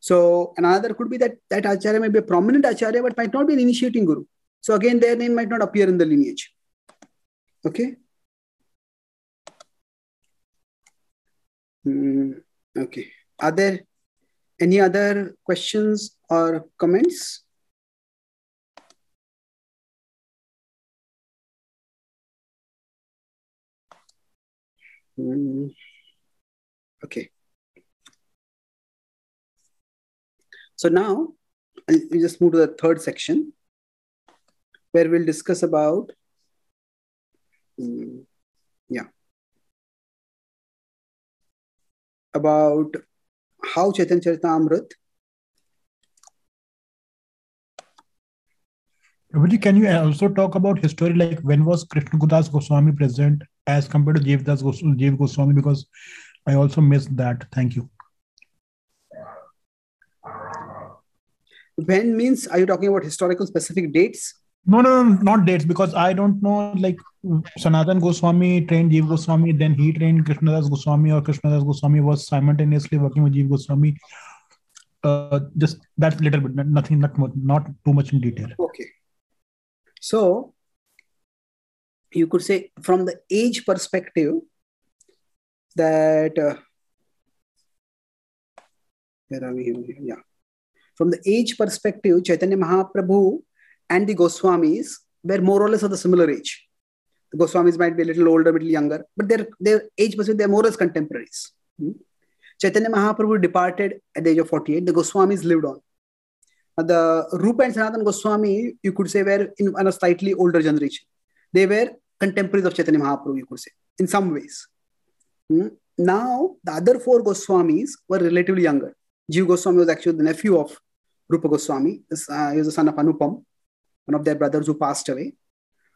So another could be that that Acharya may be a prominent Acharya but might not be an initiating Guru. So again, their name might not appear in the lineage. Okay. Okay. Are there any other questions or comments? Okay. So now we just move to the third section where we'll discuss about, about how Chaitanya Charitamrita. Prabhuji, can you also talk about history, like when was Krishnadas Goswami present as compared to Jiva Goswami, because I also missed that. Thank you. When means, are you talking about historical specific dates? No, not dates, because I don't know, like Sanatana Goswami trained Jiva Goswami, then he trained Krishnadas Goswami, or Krishnadas Goswami was simultaneously working with Jiva Goswami. Just that little bit, not too much in detail. Okay. So, you could say from the age perspective that, from the age perspective, Chaitanya Mahaprabhu and the Goswamis were more or less of the similar age. The Goswamis might be a little older, a little younger, but their age perspective, they're more or less contemporaries. Chaitanya Mahaprabhu departed at the age of 48. The Goswamis lived on. The Rupa and Sanatana Goswami, you could say, were in a slightly older generation. They were contemporaries of Chaitanya Mahaprabhu, you could say, in some ways. Now, the other four Goswamis were relatively younger. Jiva Goswami was actually the nephew of Rupa Goswami. He was the son of Anupam, one of their brothers who passed away.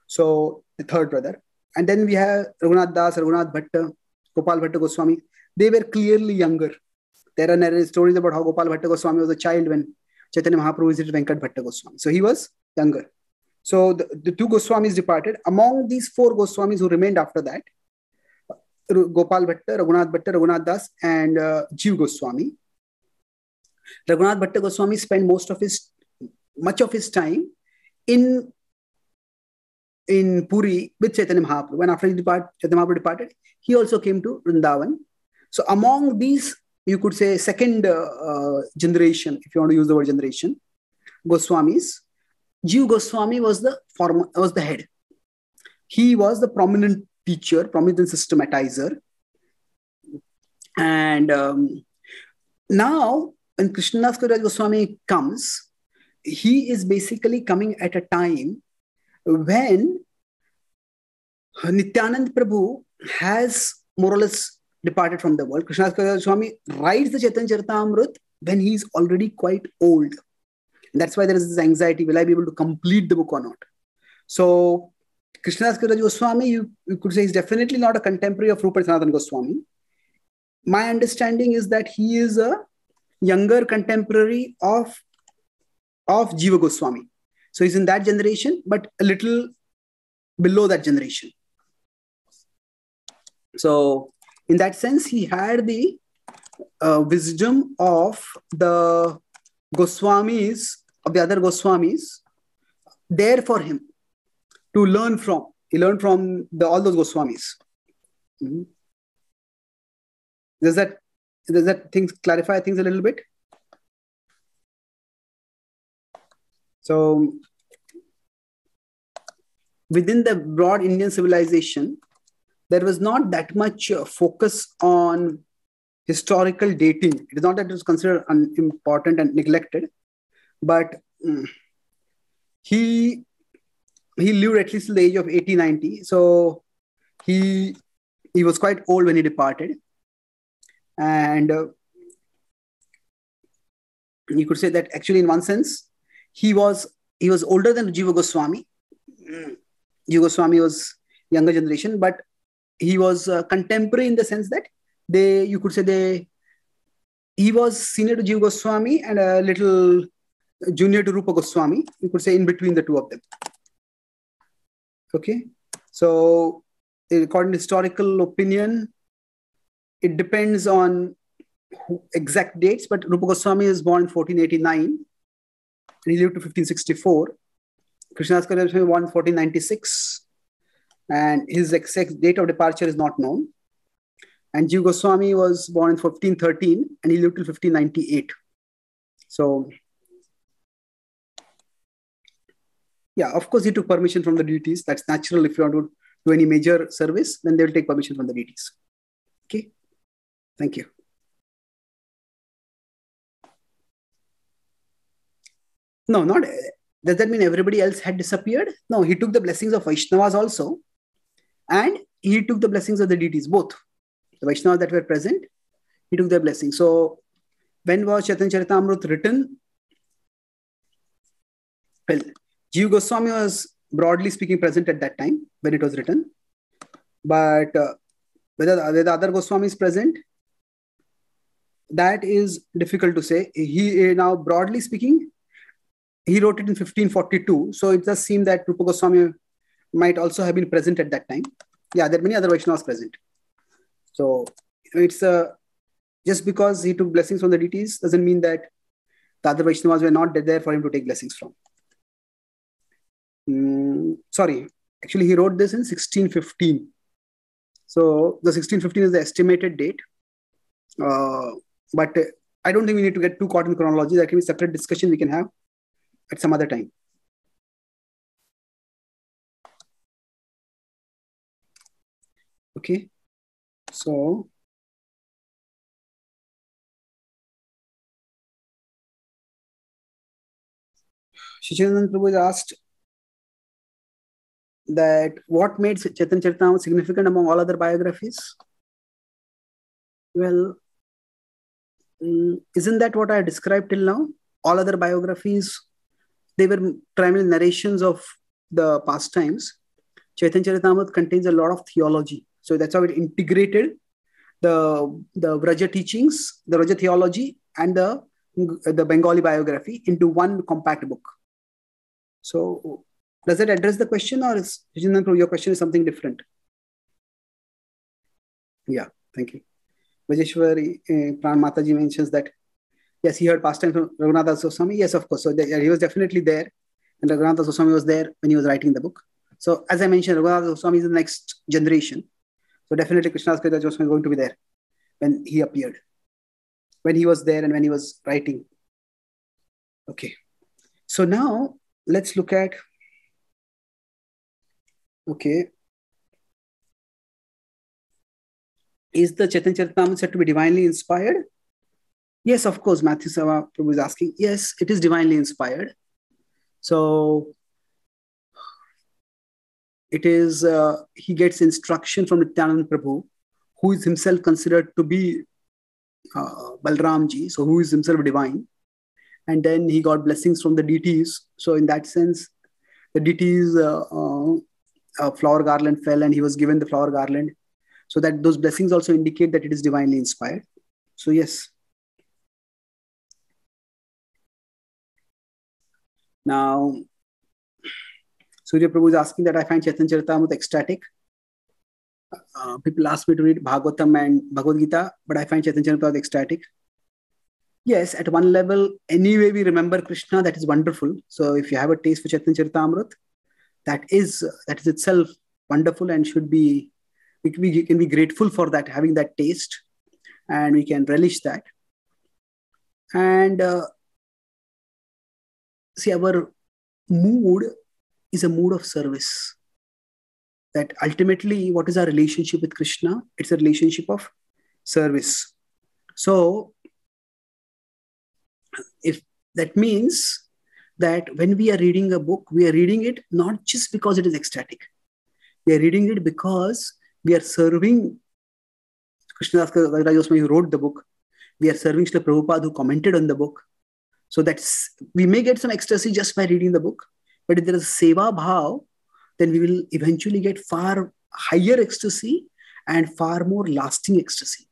So, the third brother. And then we have Raghunath Das, Raghunath Bhatta, Gopal Bhatta Goswami. They were clearly younger. There are narrative stories about how Gopal Bhatta Goswami was a child when Chaitanya Mahaprabhu visited Venkat Bhatta Goswami. So, he was younger. So, the two Goswamis departed. Among these four Goswamis who remained after that, Gopal Bhatta, Raghunath Das and Jiva Goswami. Raghunath Bhatta Goswami spent much of his time in Puri with Chaitanya Mahaprabhu. When after Chaitanya Mahaprabhu departed, he also came to Vrindavan. So, among these, you could say second generation, if you want to use the word generation, Goswamis, Jiva Goswami was the head. He was the prominent teacher, prominent systematizer. And now, when Krishnadasa Kaviraja Goswami comes, he is basically coming at a time when Nityananda Prabhu has more or less departed from the world. Krishnadas Kaviraja Goswami writes the Chaitanya Charitamrita when he is already quite old. And that's why there is this anxiety, will I be able to complete the book or not? So, Krishnadas Kaviraja Goswami, you could say, is definitely not a contemporary of Rupa and Sanatana Goswami. My understanding is that he is a younger contemporary of Jiva Goswami. So, he's in that generation, but a little below that generation. So, in that sense, he had the wisdom of the Goswamis, of the other Goswamis, there for him to learn from. He learned from all those Goswamis. Does that things clarify things a little bit? So, within the broad Indian civilization, there was not that much focus on historical dating. It is not that it was considered unimportant and neglected, but he lived at least till the age of 80, 90. So he was quite old when he departed. And you could say that actually in one sense, he was older than Jiva Goswami. Jiva Goswami was younger generation, but he was contemporary in the sense that he was senior to Jiva Goswami and a little junior to Rupa Goswami. You could say in between the two of them. Okay. So according to historical opinion, it depends on exact dates, but Rupa Goswami is born in 1489 and he lived to 1564. Krishnadasa Kaviraja Goswami born in 1496 and his exact date of departure is not known. And Jiva Goswami was born in 1513 and he lived till 1598. So, yeah, of course he took permission from the deities. That's natural. If you want to do any major service, then they will take permission from the deities. Okay. Thank you. No, not, does that mean everybody else had disappeared? No, he took the blessings of Vaishnavas also. And he took the blessings of the deities, both. The Vaishnavas that were present, he took their blessings. So, when was Chaitanya Charitamrita written? Well, Jiva Goswami was, broadly speaking, present at that time when it was written. But whether the other Goswami is present, that is difficult to say. He now, broadly speaking, he wrote it in 1542. So, it does seem that Rupa Goswami might also have been present at that time. Yeah, there are many other Vaishnavas present. So it's just because he took blessings from the deities doesn't mean that the other Vaishnavas were not there for him to take blessings from. Sorry, actually he wrote this in 1615. So the 1615 is the estimated date. But I don't think we need to get too caught in chronology. That can be a separate discussion we can have at some other time. Okay. So, Ichananda Prabhu is asked that what made Chaitanya Charitamrita significant among all other biographies? Well, isn't that what I described till now? All other biographies, they were primarily narrations of the pastimes. Chaitanya Charitamrita contains a lot of theology. So that's how it integrated the Vraja teachings, the Vraja theology, and the Bengali biography into one compact book. So does that address the question, or is your question is something different? Yeah, thank you. Vajeshwari Pran Mataji mentions that, yes, he heard past time from Raghunath Das Goswami. Yes, of course. So he was definitely there. And Raghunath Das Goswami was there when he was writing the book. So as I mentioned, Raghunath Das Goswami is the next generation. So definitely Krishnadasa Kaviraja Goswami is going to be there when he appeared, when he was there and when he was writing. Okay. So now let's look at, okay. Is the Chaitanya Charitamrita said to be divinely inspired? Yes, of course, Matthew Sava Prabhu is asking. Yes, it is divinely inspired. So it is, he gets instruction from Nityananda Prabhu, who is himself considered to be Balramji, so who is himself divine. And then he got blessings from the deities. So in that sense, the deities' flower garland fell and he was given the flower garland. So that those blessings also indicate that it is divinely inspired. So yes. Now, Surya Prabhu is asking that I find Chaitanya Charitamrita ecstatic. People ask me to read Bhagavatam and Bhagavad Gita, but I find Chaitanya Charitamrita ecstatic. Yes, at one level, any way we remember Krishna, that is wonderful. So if you have a taste for Chaitanya Charitamrita, that is itself wonderful and should be, we can be grateful for that, having that taste, and we can relish that. And see, our mood is a mood of service. That ultimately, what is our relationship with Krishna? It's a relationship of service. So, if that means that when we are reading a book, we are reading it not just because it is ecstatic. We are reading it because we are serving Krishnadasa Kaviraja Goswami, who wrote the book. We are serving Srila Prabhupada, who commented on the book. So that's, we may get some ecstasy just by reading the book. But if there is seva bhav, then we will eventually get far higher ecstasy and far more lasting ecstasy.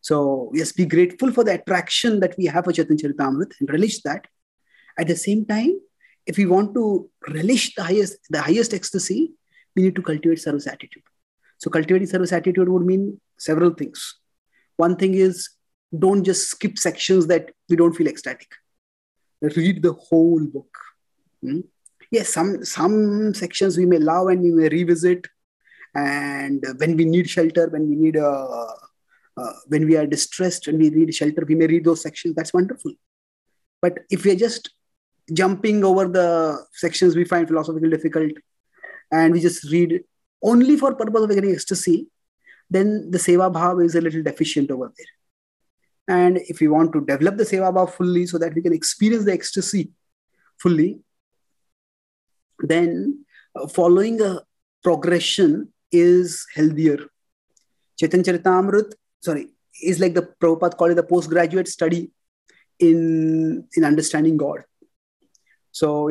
So yes, be grateful for the attraction that we have for Chaitanya Charitamrita and relish that. At the same time, if we want to relish the highest ecstasy, we need to cultivate service attitude. So cultivating service attitude would mean several things. One thing is, don't just skip sections that we don't feel ecstatic. Read the whole book. Yes, some sections we may love and we may revisit. And when we need shelter, when we are distressed, when we need shelter, we may read those sections. That's wonderful. But if we are just jumping over the sections we find philosophically difficult, and we just read only for purpose of getting ecstasy, then the seva bhav is a little deficient over there. And if we want to develop the seva bhav fully so that we can experience the ecstasy fully, then following a progression is healthier. Chaitanya Charitamrita, is like the Prabhupada called it the postgraduate study in understanding God. So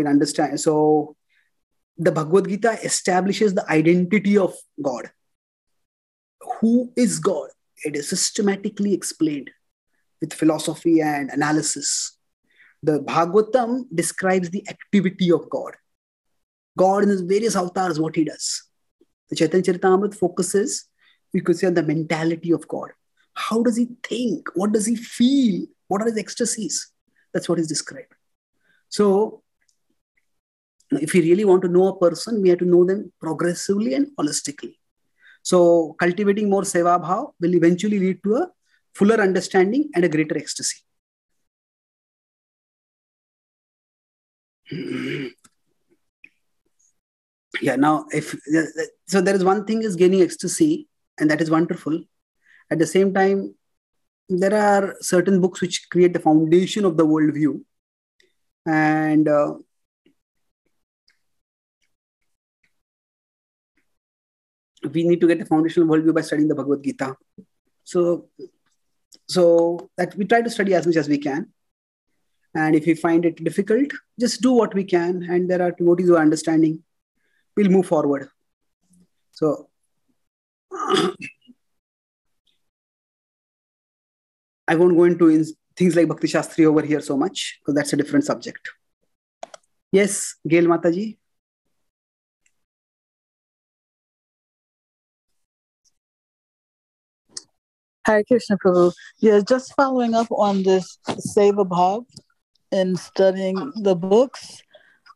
the Bhagavad Gita establishes the identity of God. Who is God? It is systematically explained with philosophy and analysis. The Bhagavatam describes the activity of God. God in his various avatars, what he does. The Chaitanya Charitamrita focuses, we could say, on the mentality of God. How does he think? What does he feel? What are his ecstasies? That's what is described. So, if we really want to know a person, we have to know them progressively and holistically. So, cultivating more seva bhav will eventually lead to a fuller understanding and a greater ecstasy. Yeah, now, so there is one thing is gaining ecstasy, and that is wonderful. At the same time, there are certain books which create the foundation of the worldview. And we need to get the foundational worldview by studying the Bhagavad Gita. So that we try to study as much as we can. And if we find it difficult, just do what we can. And there are devotees who are understanding. We'll move forward. So I won't go into things like Bhakti Shastri over here so much, because that's a different subject. Yes, Gail Mataji. Hare Krishna Prabhu. Yes, just following up on this Seva Bhav and studying the books.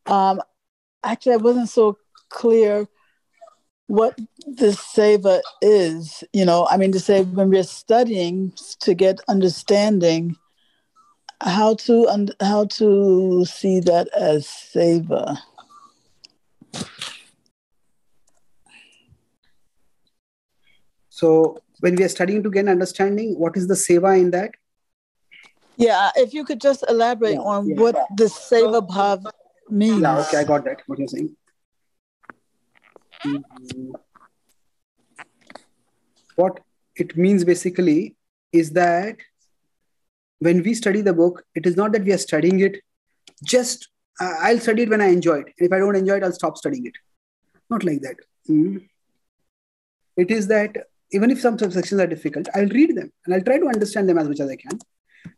Actually, I wasn't so clear what the seva is, I mean to say when we're studying to get understanding, how to see that as seva. So when we are studying to gain understanding, what is the seva in that? Yeah, if you could just elaborate on what the seva bhav means. Yeah, okay, I got that, what you're saying. What it means basically is that when we study the book, it is not that we are studying it just I'll study it when I enjoy it, and if I don't enjoy it, I'll stop studying it. Not like that. It is that even if some sections are difficult, I'll read them and I'll try to understand them as much as I can.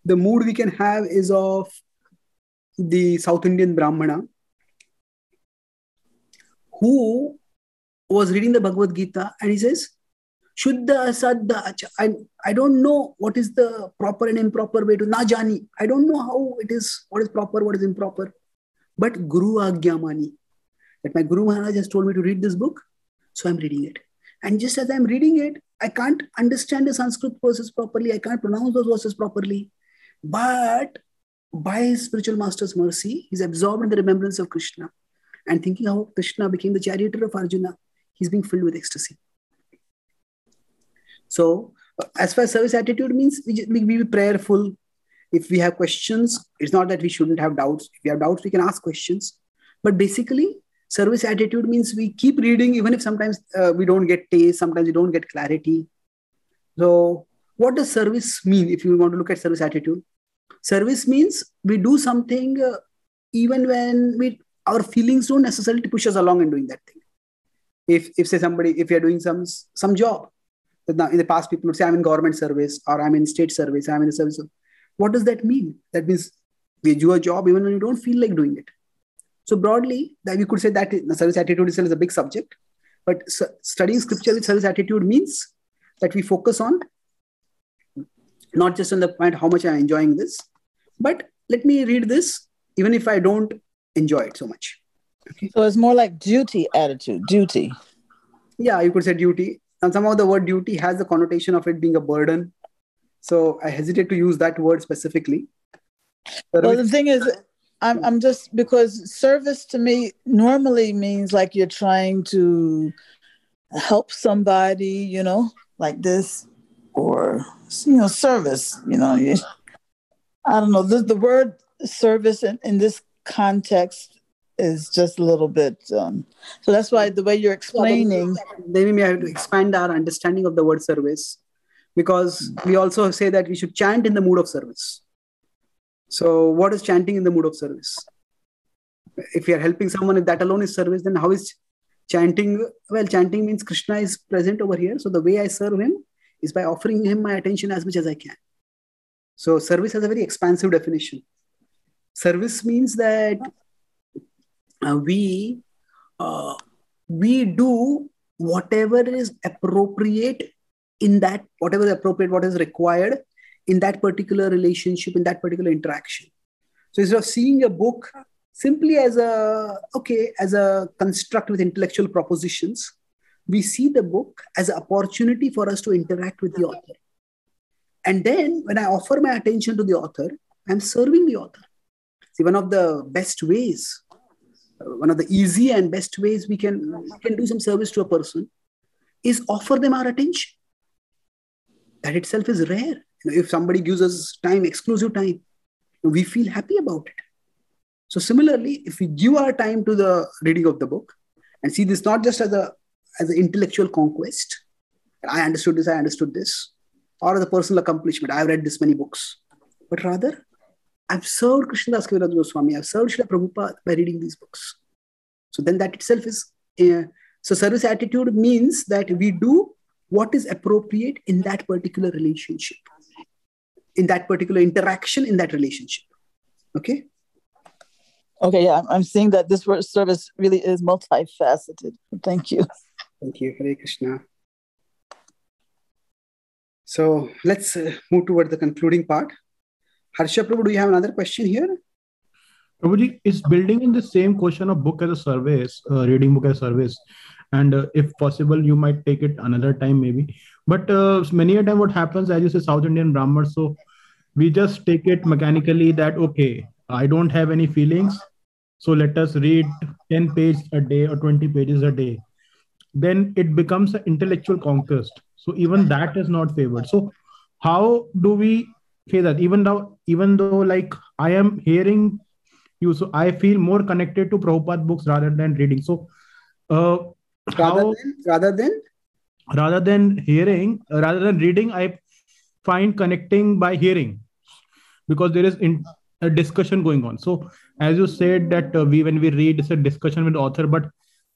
The mood we can have is of the South Indian Brahmana who was reading the Bhagavad Gita, and he says, Shuddha Asadda, I don't know what is the proper and improper way to Najani. I don't know how it is, what is proper, what is improper. But Guru Agyamani, that my Guru Maharaj has told me to read this book, so I'm reading it. And just as I'm reading it, I can't understand the Sanskrit verses properly, I can't pronounce those verses properly. But by his spiritual master's mercy, he's absorbed in the remembrance of Krishna. And thinking how Krishna became the charioteer of Arjuna, he's being filled with ecstasy. So, as far as service attitude means, we be prayerful. If we have questions, it's not that we shouldn't have doubts. If we have doubts, we can ask questions. But basically, service attitude means we keep reading, even if sometimes we don't get taste, sometimes we don't get clarity. So, what does service mean if you want to look at service attitude? Service means we do something even when our feelings don't necessarily push us along in doing that thing. If say somebody, if you're doing some job, now in the past people would say, I'm in government service, or I'm in state service, I'm in a service. What does that mean? That means we do a job even when you don't feel like doing it. So broadly, that we could say that the service attitude itself is a big subject. But studying scripture with service attitude means that we focus on not just on the point how much I am enjoying this, but let me read this even if I don't enjoy it so much. Okay. So it's more like duty attitude, duty. Yeah, you could say duty. And somehow the word duty has the connotation of it being a burden. So I hesitate to use that word specifically. But well, the thing is, I'm just, because service to me normally means like you're trying to help somebody, you know, like this, or, you know, service, you know. I don't know, the word service in this context is just a little bit, so that's why the way you're explaining. Maybe we have to expand our understanding of the word service, because we also say that we should chant in the mood of service. So what is chanting in the mood of service? If you are helping someone, if that alone is service, then how is chanting? Well, chanting means Krishna is present over here. So the way I serve him is by offering him my attention as much as I can. So service has a very expansive definition. Service means that we do whatever is appropriate in that, whatever is appropriate, what is required in that particular relationship, in that particular interaction. So instead of seeing a book simply as a construct with intellectual propositions, we see the book as an opportunity for us to interact with the author. And then when I offer my attention to the author, I'm serving the author. See, one of the best ways, one of the easy and best ways we can do some service to a person is offer them our attention. That itself is rare. You know, if somebody gives us time, exclusive time, we feel happy about it. So similarly, if we give our time to the reading of the book and see this not just as an intellectual conquest, I understood this, or as a personal accomplishment, I've read this many books, but rather I've served Krishnadas Kaviraja Goswami, I've served Srila Prabhupada by reading these books. So then that itself is, so service attitude means that we do what is appropriate in that particular relationship, in that particular interaction, in that relationship. Okay? Okay, yeah, I'm seeing that this word service really is multifaceted. Thank you. Thank you. Hare Krishna. So let's move toward the concluding part. Harsha Prabhu, do you have another question here? Prabhuji, is building in the same question of book as a service, reading book as a service, and if possible, you might take it another time maybe. But many a time what happens, as you say, South Indian Brahmins, so we just take it mechanically that, okay, I don't have any feelings, so let us read 10 pages a day or 20 pages a day. Then it becomes an intellectual conquest. So even that is not favored. So how do we say that even though like I am hearing you, so I feel more connected to Prabhupada books rather than reading. So rather than reading, I find connecting by hearing, because there is a discussion going on. So as you said that when we read, it's a discussion with the author, but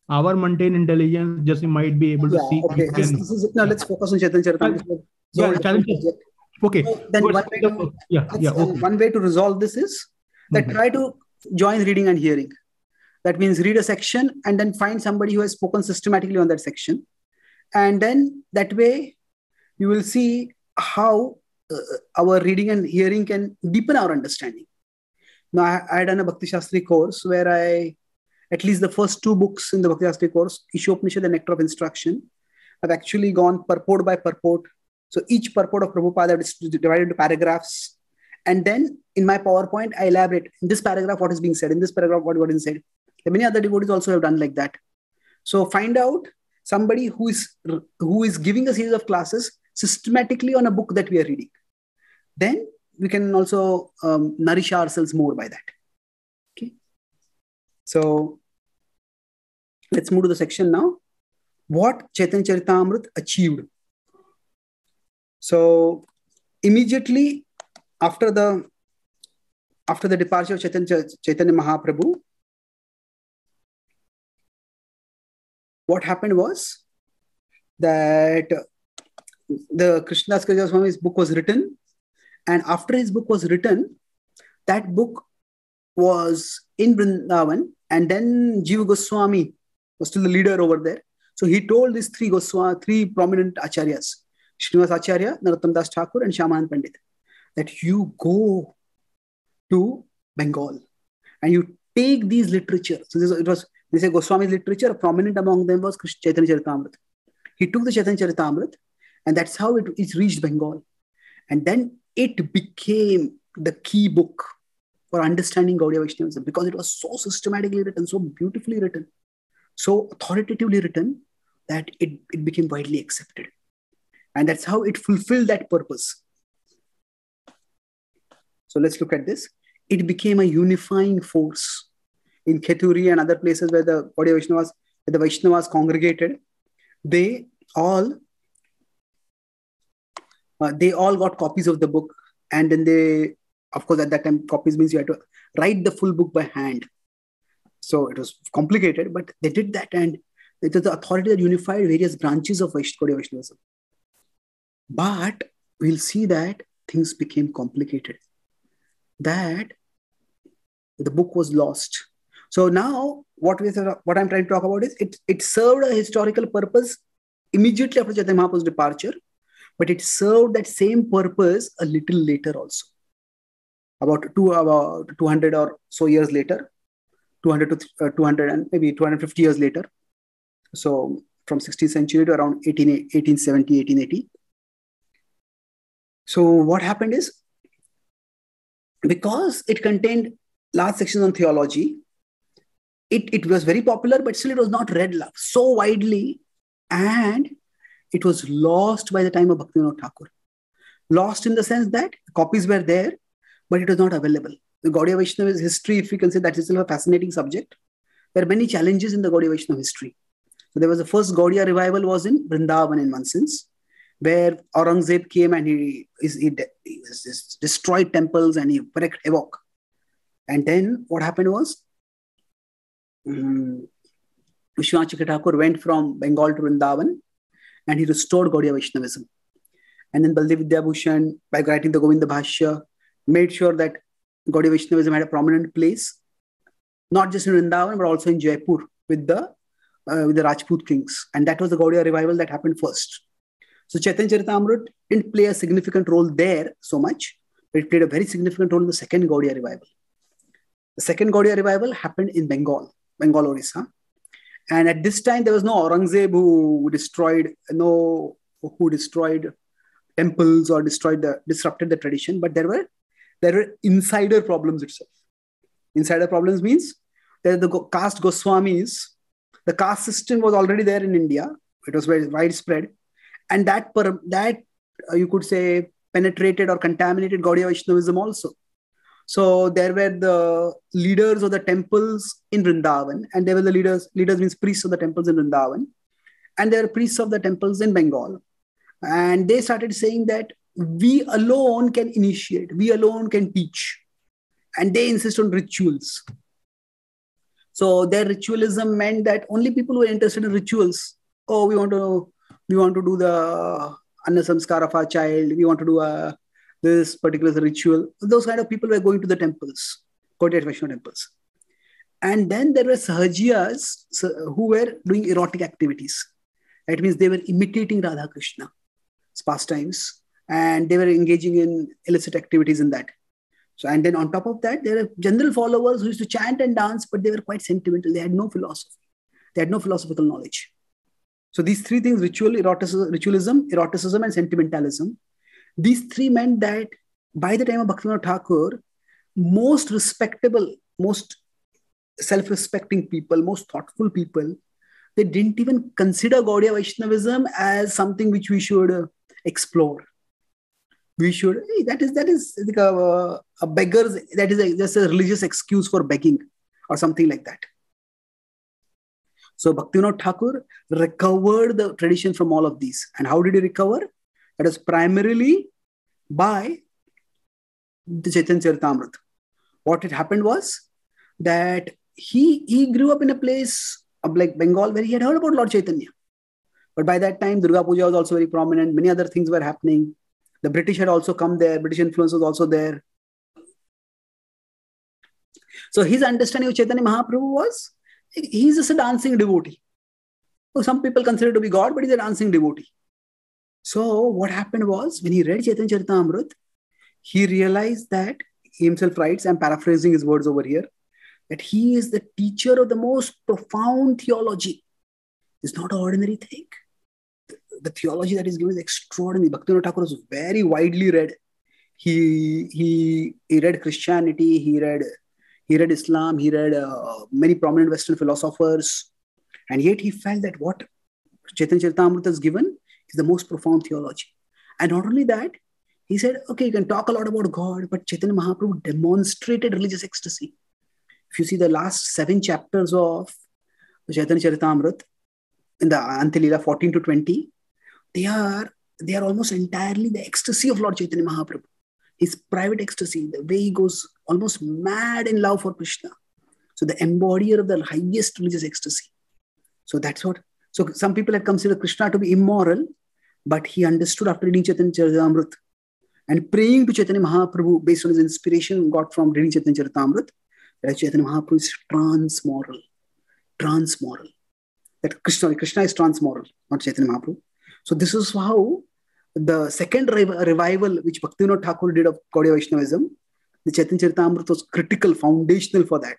our mundane intelligence just might be able to see. Okay. Now let's focus on Chaitanya Charitamrita. Okay. Then one way to resolve this is that try to join reading and hearing. That means read a section and then find somebody who has spoken systematically on that section. And then that way you will see how our reading and hearing can deepen our understanding. Now I had done a Bhakti Shastri course where at least the first two books in the Bhakti Shastri course, Ishopanishad and Nectar of Instruction, I've actually gone purport by purport. So each purport of Prabhupada is divided into paragraphs. And then in my PowerPoint, I elaborate in this paragraph what is being said, in this paragraph what is said. And many other devotees also have done like that. So find out somebody who is giving a series of classes systematically on a book that we are reading. Then we can also nourish ourselves more by that. Okay. So let's move to the section now. What Chaitanya Charitamrita achieved. So immediately after the departure of Chaitanya Mahaprabhu, what happened was that the Krishnadas Kaviraja Goswami's book was written, and after his book was written, that book was in Vrindavan, and then Jiva Goswami was still the leader over there. So he told these three prominent Acharyas, Srinivas Acharya, Narottam Das Thakur, and Shyamanand Pandit, that you go to Bengal and you take these literature. So they say Goswami's literature, prominent among them was Chaitanya Charitamrita. He took the Chaitanya Charitamrita, and that's how it reached Bengal. And then it became the key book for understanding Gaudiya Vaishnavism, because it was so systematically written, so beautifully written, so authoritatively written, that it became widely accepted. And that's how it fulfilled that purpose. So let's look at this. It became a unifying force in Kheturi and other places where the Gaudiya Vaishnavas, congregated. They all got copies of the book, and then they, of course, at that time, copies means you had to write the full book by hand. So it was complicated, but they did that, and it was the authority that unified various branches of Gaudiya Vaishnavism. But we'll see that things became complicated, that the book was lost. So now what I'm trying to talk about is it served a historical purpose immediately after Chaitanya Mahaprabhu's departure, but it served that same purpose a little later also. About 200 or so years later, 200 and maybe 250 years later. So from 16th century to around 1870, 1880. So what happened is, because it contained large sections on theology, it was very popular, but still it was not read so widely. And it was lost by the time of Bhaktivinoda Thakur. Lost in the sense that copies were there, but it was not available. The Gaudiya Vaishnava history, if we can say, that is still a fascinating subject. There are many challenges in the Gaudiya Vaishnava history. So there was the first Gaudiya revival was in Vrindavan in one sense, where Aurangzeb came and he destroyed temples and he wreaked havoc. And then what happened was, Vishwanath Thakur went from Bengal to Vrindavan and he restored Gaudiya Vaishnavism. And then Baldev Vidyabhushan, by writing the Govinda Bhashya, made sure that Gaudiya Vaishnavism had a prominent place, not just in Vrindavan, but also in Jaipur with the Rajput kings. And that was the Gaudiya revival that happened first. So Chaitanya Charitamrita didn't play a significant role there so much, but it played a very significant role in the second Gaudiya revival. The second Gaudiya revival happened in Bengal, Orissa. And at this time, there was no Aurangzeb who destroyed temples or disrupted the tradition, but there were insider problems itself. Insider problems means that the caste Goswamis, the caste system was already there in India. It was very widespread. And that you could say penetrated or contaminated Gaudiya Vaishnavism also. So there were the leaders of the temples in Vrindavan, and there were the leaders means priests of the temples in Vrindavan, and there were priests of the temples in Bengal. And they started saying that we alone can initiate, we alone can teach. And they insist on rituals. So their ritualism meant that only people who were interested in rituals, oh, we want to do the Anna Samskar of our child, we want to do this particular ritual. Those kind of people were going to the temples, Gaudiya Vaishnava temples. And then there were Sahajiyas who were doing erotic activities. That means they were imitating Radha Krishna's pastimes, and they were engaging in illicit activities in that. So, and then on top of that, there were general followers who used to chant and dance, but they were quite sentimental. They had no philosophy. They had no philosophical knowledge. So these three things, ritualism, eroticism, and sentimentalism, these three meant that by the time of Bhaktivinoda Thakur, most respectable, most self-respecting people, most thoughtful people, they didn't even consider Gaudiya Vaishnavism as something which we should explore. That is like a beggar's, that is just a religious excuse for begging or something like that. So Bhaktivinoda Thakur recovered the tradition from all of these. And how did he recover? That was primarily by the Chaitanya Charitamrita. What had happened was that he grew up in a place like Bengal where he had heard about Lord Chaitanya. But by that time, Durga Puja was also very prominent. Many other things were happening. The British had also come there. British influence was also there. So his understanding of Chaitanya Mahaprabhu was, he's just a dancing devotee. who some people consider to be God, but he's a dancing devotee. So what happened was, when he read Chaitanya Charitamrita, he realized that, he himself writes, I'm paraphrasing his words over here, that he is the teacher of the most profound theology. It's not an ordinary thing. The theology that is given is extraordinary. Bhaktivinoda Thakur is very widely read. He read Christianity, he read Islam, he read many prominent Western philosophers. And yet he felt that what Chaitanya Charitamrita has given is the most profound theology. And not only that, he said, okay, you can talk a lot about God, but Chaitanya Mahaprabhu demonstrated religious ecstasy. If you see the last 7 chapters of Chaitanya Charitamrita, in the Antilila 14 to 20, they are almost entirely the ecstasy of Lord Chaitanya Mahaprabhu. His private ecstasy, the way he goes almost mad in love for Krishna. So the embodier of the highest religious ecstasy. So that's what, so some people had considered Krishna to be immoral, but he understood after reading Chaitanya Charitamrita and praying to Chaitanya Mahaprabhu based on his inspiration got from reading Chaitanya Charitamrita, that Chaitanya Mahaprabhu is transmoral. Transmoral. That Krishna is transmoral, not Chaitanya Mahaprabhu. So this is how the second revival which Bhaktivinoda Thakur did of Gaudiya Vaishnavism, the Chaitanya Charitamrita was critical, foundational for that.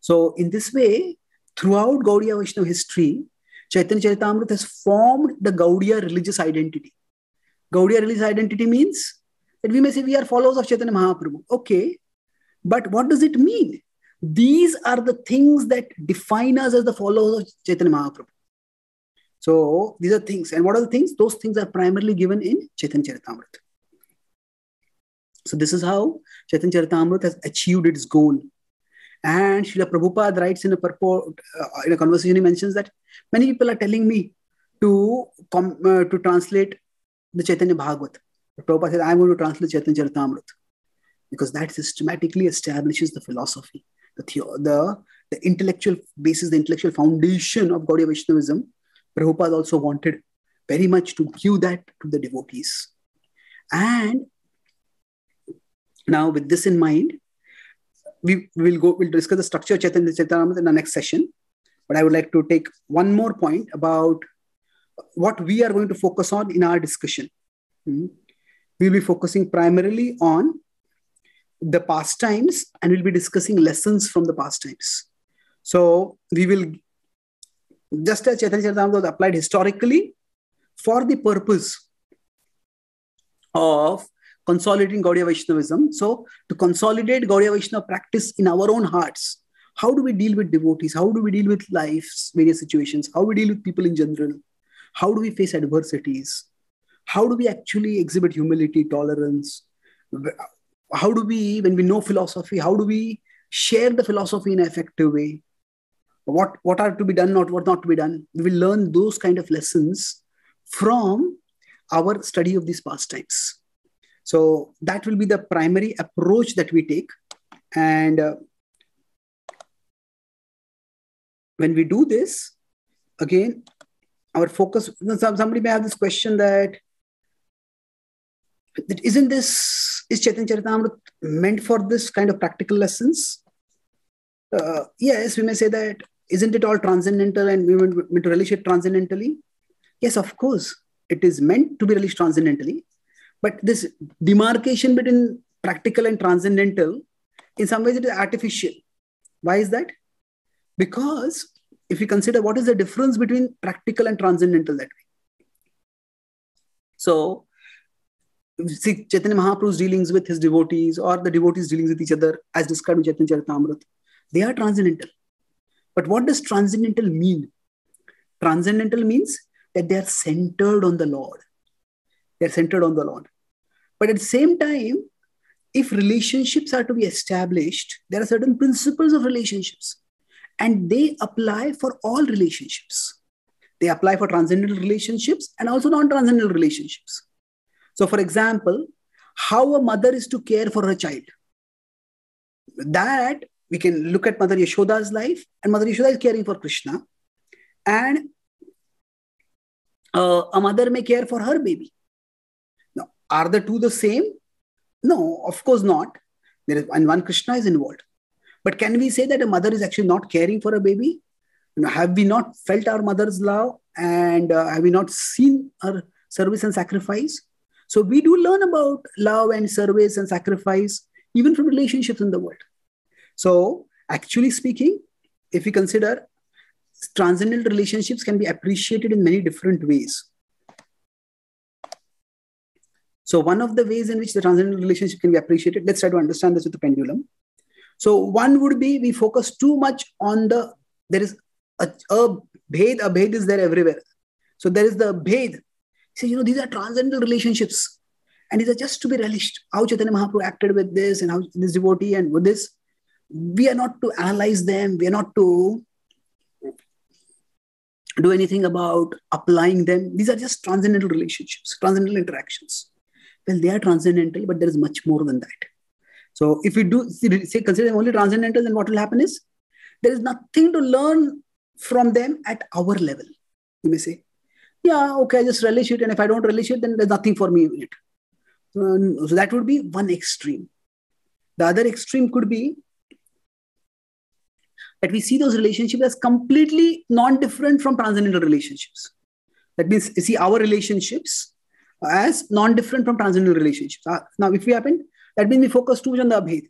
So in this way, throughout Gaudiya Vaishnava history, Chaitanya Charitamrita has formed the Gaudiya religious identity. Gaudiya religious identity means that we may say we are followers of Chaitanya Mahaprabhu. Okay, but what does it mean? These are the things that define us as the followers of Chaitanya Mahaprabhu. So these are things. And what are the things? Those things are primarily given in Chaitanya Charitamrita. So this is how Chaitanya Charitamrita has achieved its goal. And Srila Prabhupada writes in a purport, in a conversation, he mentions that many people are telling me to translate the Chaitanya Bhagavat. But Prabhupada said, I'm going to translate Chaitanya Charitamrita because that systematically establishes the philosophy. The intellectual basis, the intellectual foundation of Gaudiya Vaishnavism, Prabhupada also wanted very much to give that to the devotees. And now with this in mind, we'll discuss the structure of Chaitanya Charitamrita in the next session. But I would like to take one more point about what we are going to focus on in our discussion. We'll be focusing primarily on the pastimes, and we'll be discussing lessons from the pastimes. So we will, just as Chaitanya Charitamrita was applied historically for the purpose of consolidating Gaudiya Vaishnavism. So to consolidate Gaudiya Vaishnava practice in our own hearts, how do we deal with devotees? How do we deal with life's various situations? How do we deal with people in general? How do we face adversities? How do we actually exhibit humility, tolerance? How do we, when we know philosophy, how do we share the philosophy in an effective way? What are to be done, not what not to be done? We will learn those kind of lessons from our study of these pastimes. So that will be the primary approach that we take. And when we do this, again, our focus, somebody may have this question that isn't this, is Chaitanya Charitamrita meant for this kind of practical lessons? Yes, we may say that, isn't it all transcendental and we meant to relish it transcendentally? Yes, of course, it is meant to be relished transcendentally. But this demarcation between practical and transcendental, in some ways it is artificial. Why is that? Because if we consider what is the difference between practical and transcendental that way. So, see Chaitanya Mahaprabhu's dealings with his devotees or the devotees' dealings with each other as described in Chaitanya Charitamrita, they are transcendental. But what does transcendental mean? Transcendental means that they are centered on the Lord. They're centered on the Lord. But at the same time, if relationships are to be established, there are certain principles of relationships and they apply for all relationships. They apply for transcendental relationships and also non-transcendental relationships. So for example, how a mother is to care for her child. That we can look at Mother Yashoda's life, and Mother Yashoda is caring for Krishna. And a mother may care for her baby. Now, are the two the same? No, of course not. There is, and one Krishna is involved. But can we say that a mother is actually not caring for a baby? have we not felt our mother's love, and have we not seen her service and sacrifice? So we do learn about love and service and sacrifice, even from relationships in the world. So actually speaking, if we consider, transcendental relationships can be appreciated in many different ways. So one of the ways in which the transcendental relationship can be appreciated, let's try to understand this with the pendulum. So one would be, we focus too much on the, there is a bhed is there everywhere. So there is the bhed. So, you know, these are transcendental relationships and these are just to be relished. How Chaitanya Mahaprabhu acted with this and how this devotee and with this. We are not to analyze them. We are not to do anything about applying them. These are just transcendental relationships, transcendental interactions. Well, they are transcendental, but there is much more than that. So if we do say consider them only transcendental, then what will happen is there is nothing to learn from them at our level. You may say, yeah, okay, I just relish it. And if I don't relish it, then there's nothing for me in it. So that would be one extreme. The other extreme could be that we see those relationships as completely non-different from transcendental relationships. That means you see our relationships as non-different from transcendental relationships. Now, if we happen, that means we focus too much on the abhed.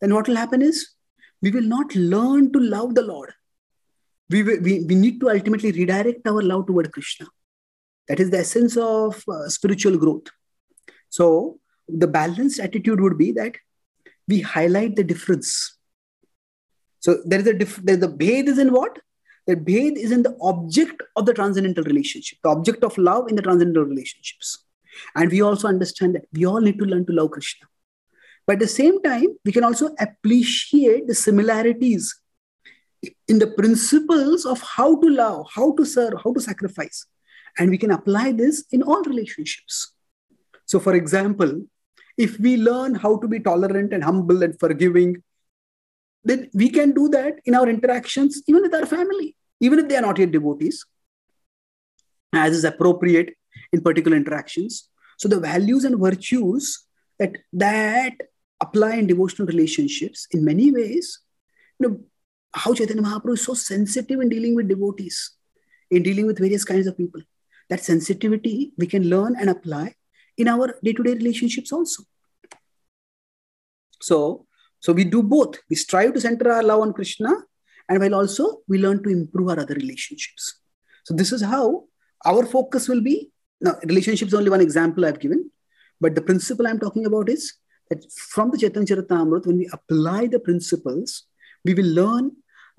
Then what will happen is we will not learn to love the Lord. We need to ultimately redirect our love toward Krishna. That is the essence of spiritual growth. So the balanced attitude would be that we highlight the difference. So there is a the bhed is in what? The bhed is in the object of the transcendental relationship, the object of love in the transcendental relationships. And we also understand that we all need to learn to love Krishna. But at the same time, we can also appreciate the similarities in the principles of how to love, how to serve, how to sacrifice. And we can apply this in all relationships. So for example, if we learn how to be tolerant and humble and forgiving, then we can do that in our interactions, even with our family, even if they are not yet devotees, as is appropriate in particular interactions. So the values and virtues that apply in devotional relationships in many ways, you know, how Chaitanya Mahaprabhu is so sensitive in dealing with devotees, in dealing with various kinds of people. That sensitivity we can learn and apply in our day-to-day relationships also. So we do both. We strive to center our love on Krishna, and while also we learn to improve our other relationships. So this is how our focus will be. Now, relationships is only one example I've given, but the principle I'm talking about is that from the Chaitanya Charitamrita, when we apply the principles, we will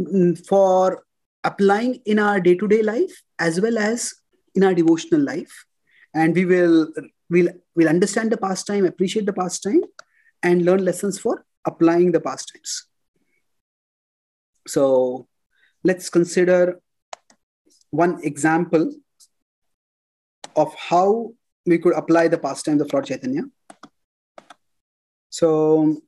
learn for applying in our day-to-day life as well as in our devotional life. And we will understand the pastime, appreciate the pastime, and learn lessons for applying the pastimes. So let's consider one example of how we could apply the pastimes of Lord Chaitanya. So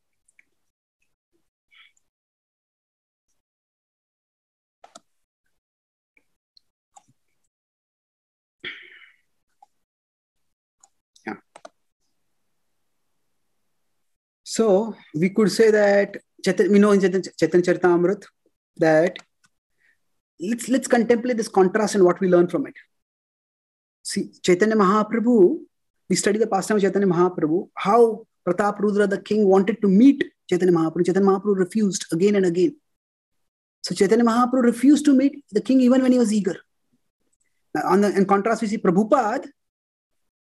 so we could say that we know in Chaitanya Charitamrita that let's contemplate this contrast and what we learn from it. See, Chaitanya Mahaprabhu, we study the pastime of Chaitanya Mahaprabhu, how Prataprudra, the king, wanted to meet Chaitanya Mahaprabhu. Chaitanya Mahaprabhu refused again and again. So Chaitanya Mahaprabhu refused to meet the king even when he was eager. Now, in contrast, we see Prabhupada.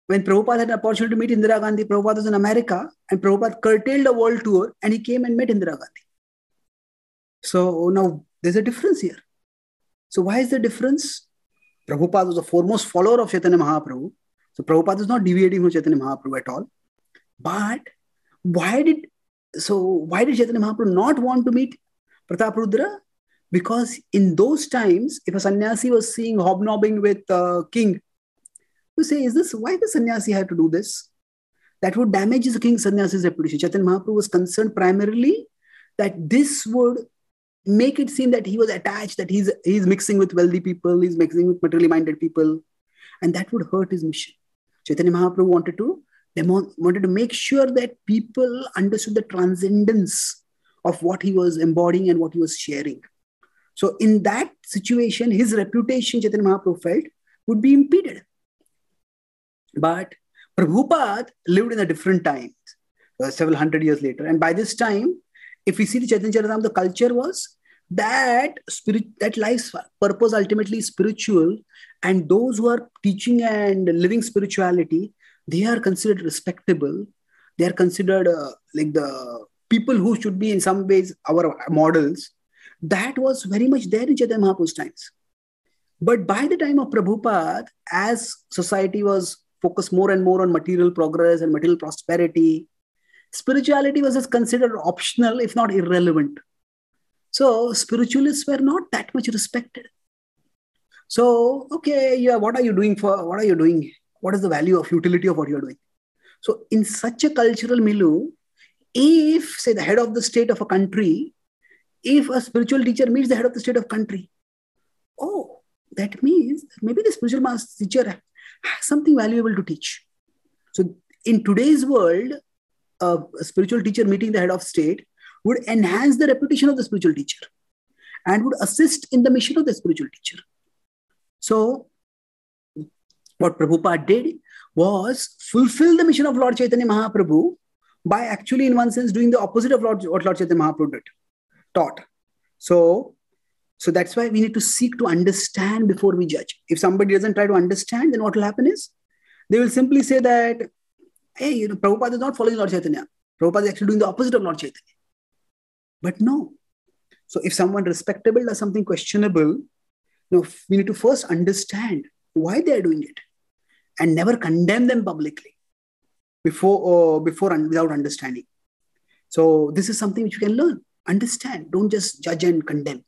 When Prabhupada had an opportunity to meet Indira Gandhi, Prabhupada was in America, and Prabhupada curtailed a world tour and he came and met Indira Gandhi. So now there's a difference here. So why is the difference? Prabhupada was the foremost follower of Chaitanya Mahaprabhu. So Prabhupada is not deviating from Chaitanya Mahaprabhu at all. But why did Chaitanya Mahaprabhu not want to meet Prataprudra? Because in those times, if a sannyasi was seeing hobnobbing with a king, you say, why does sannyasi have to do this? That would damage the king sannyasi's reputation. Chaitanya Mahaprabhu was concerned primarily that this would make it seem that he was attached, that he's mixing with wealthy people, he's mixing with materially minded people, and that would hurt his mission. Chaitanya Mahaprabhu wanted to make sure that people understood the transcendence of what he was embodying and what he was sharing. So in that situation, his reputation, Chaitanya Mahaprabhu felt, would be impeded. But Prabhupada lived in a different time, several hundred years later. And by this time, if we see the Chaitanya Charitamrita, the culture was that spirit, that life's purpose ultimately is spiritual. And those who are teaching and living spirituality, they are considered respectable. They are considered like the people who should be in some ways our models. That was very much there in Chaitanya Mahaprabhu's times. But by the time of Prabhupada, as society was focused more and more on material progress and material prosperity, spirituality was just considered optional, if not irrelevant. So spiritualists were not that much respected. So, okay, yeah, what are you doing for? What are you doing? What is the value of utility of what you're doing? So in such a cultural milieu, if, say, the head of the state of a country, if a spiritual teacher meets the head of the state of country, oh, that means maybe the spiritual master teacher has something valuable to teach. So in today's world, a spiritual teacher meeting the head of state would enhance the reputation of the spiritual teacher and would assist in the mission of the spiritual teacher. So what Prabhupada did was fulfill the mission of Lord Chaitanya Mahaprabhu by actually, in one sense, doing the opposite of what Lord Chaitanya Mahaprabhu did. Taught. So that's why we need to seek to understand before we judge. If somebody doesn't try to understand, then what will happen is they will simply say that, hey, you know, Prabhupada is not following Lord Chaitanya. Prabhupada is actually doing the opposite of Lord Chaitanya. But no. So if someone respectable does something questionable, you know, we need to first understand why they are doing it and never condemn them publicly before and without understanding. So this is something which we can learn. Understand, don't just judge and condemn.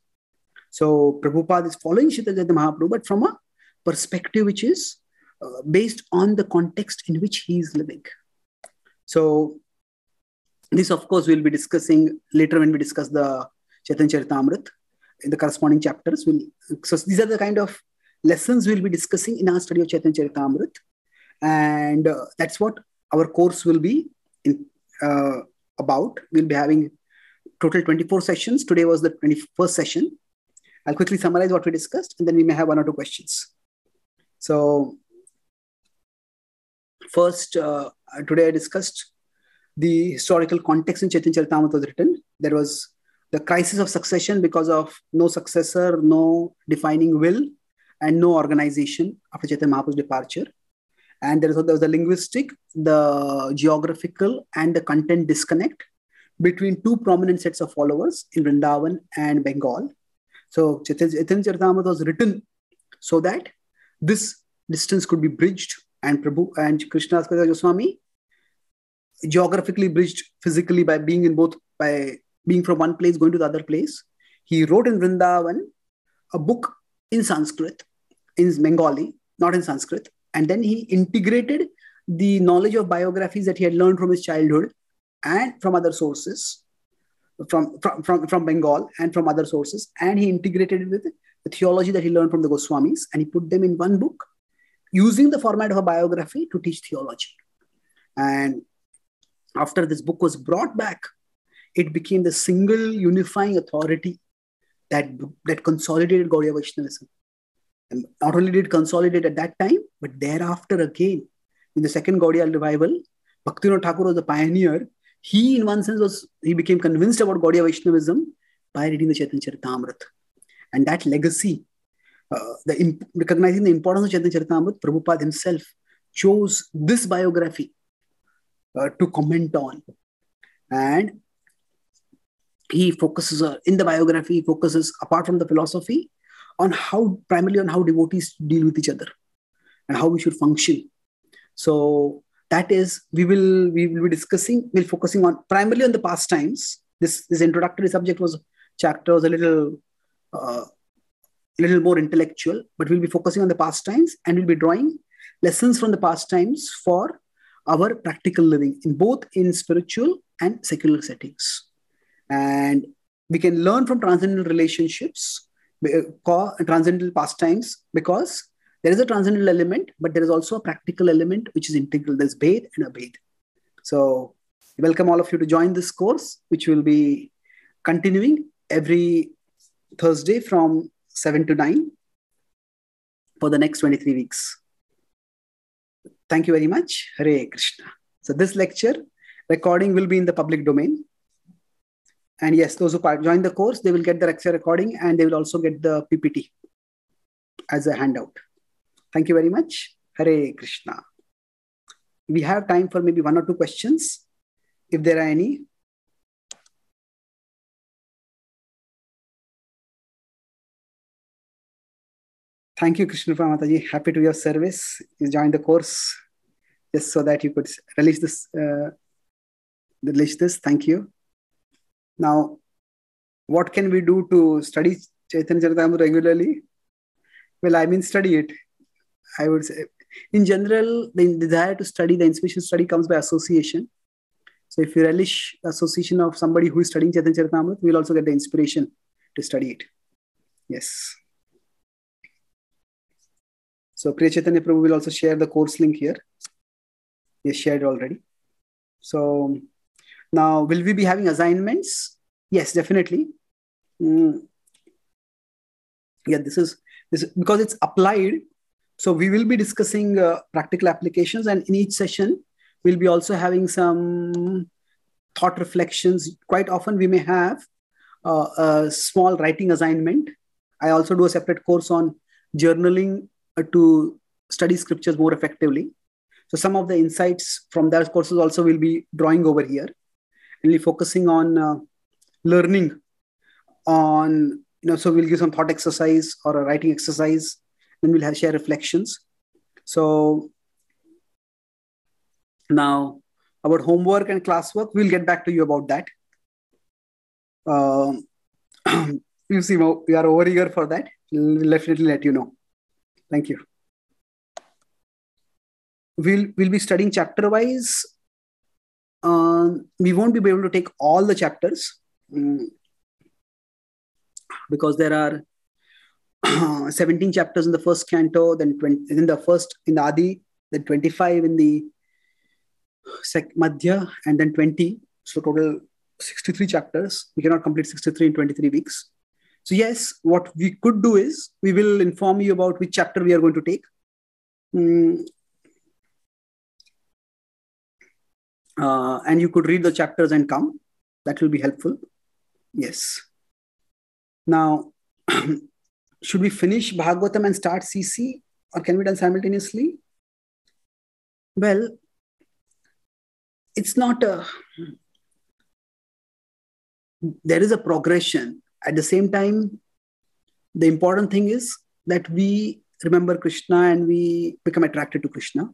So Prabhupada is following Chaitanya Mahaprabhu, but from a perspective which is based on the context in which he is living. So this, of course, we'll be discussing later when we discuss the Chaitanya Charitamrita in the corresponding chapters. So these are the kind of lessons we'll be discussing in our study of Chaitanya Charitamrita. And that's what our course will be about. We'll be having total 24 sessions. Today was the 21st session. I'll quickly summarize what we discussed and then we may have one or two questions. So first, today I discussed the historical context in Chaitanya Charitamrita was written. There was the crisis of succession because of no successor, no defining will and no organization after Chaitanya Mahaprabhu's departure. And there was the linguistic, the geographical and the content disconnect between two prominent sets of followers in Vrindavan and Bengal. So Chaitanya Charitamrita was written so that this distance could be bridged, and Prabhu and Krishnadasa Kaviraja Goswami geographically bridged physically by being in both, by being from one place, going to the other place. He wrote in Vrindavan a book in Sanskrit, in Bengali, not in Sanskrit. And then he integrated the knowledge of biographies that he had learned from his childhood and from other sources, from Bengal and from other sources. And he integrated it with the theology that he learned from the Goswamis. And he put them in one book using the format of a biography to teach theology. And after this book was brought back, it became the single unifying authority that consolidated Gaudiya Vaishnavism. And not only did it consolidate at that time, but thereafter again, in the second Gaudiya revival, Bhaktivinoda Thakur was the pioneer. He, in one sense, he became convinced about Gaudiya Vaishnavism by reading the Chaitanya Charitamrita. And that legacy, recognizing the importance of Chaitanya Charitamrita, Prabhupada himself chose this biography to comment on. And he focuses, in the biography, he focuses, apart from the philosophy, primarily on how devotees deal with each other and how we should function. So that is, we'll be focusing on primarily on the pastimes. This introductory subject chapter was a little more intellectual, but we'll be focusing on the pastimes and we'll be drawing lessons from the pastimes for our practical living both in spiritual and secular settings. And we can learn from transcendental relationships, transcendental pastimes, because there is a transcendental element, but there is also a practical element which is integral. There's bhed and abhed. So, welcome all of you to join this course, which will be continuing every Thursday from 7 to 9 for the next 23 weeks. Thank you very much. Hare Krishna. So this lecture recording will be in the public domain. And yes, those who join the course, they will get the lecture recording and they will also get the PPT as a handout. Thank you very much. Hare Krishna. We have time for maybe one or two questions, if there are any. Thank you, Krishna Pramataji. Happy to your service. You joined the course just so that you could release this. Thank you. Now, what can we do to study Chaitanya Charitamrita regularly? Well, I mean, study it. I would say, in general, the desire to study, the inspiration to study comes by association. So if you relish association of somebody who is studying Chaitanya Charitamrita, we'll also get the inspiration to study it. Yes. So Kriya Chaitanya Prabhu will also share the course link here. He has shared already. So now, will we be having assignments? Yes, definitely. Yeah, this is because it's applied. So we will be discussing practical applications, and in each session, we'll be also having some thought reflections. Quite often we may have a small writing assignment. I also do a separate course on journaling to study scriptures more effectively. So some of the insights from those courses also will be drawing over here. And we'll be focusing on learning on, so we'll give some thought exercise or a writing exercise. Then we'll share reflections. So now about homework and classwork, we'll get back to you about that. You see, we are over eager for that. We'll definitely let you know. Thank you. We'll be studying chapter wise. We won't be able to take all the chapters because there are 17 chapters in the first canto, then 20 in the first in the Adi, then 25 in the Madhya, and then 20. So total 63 chapters. We cannot complete 63 in 23 weeks. So yes, what we could do is we will inform you about which chapter we are going to take. And you could read the chapters and come. That will be helpful. Yes. Now, should we finish Bhagavatam and start CC, or can we done simultaneously? Well, it's not a... There is a progression. At the same time, the important thing is that we remember Krishna and we become attracted to Krishna.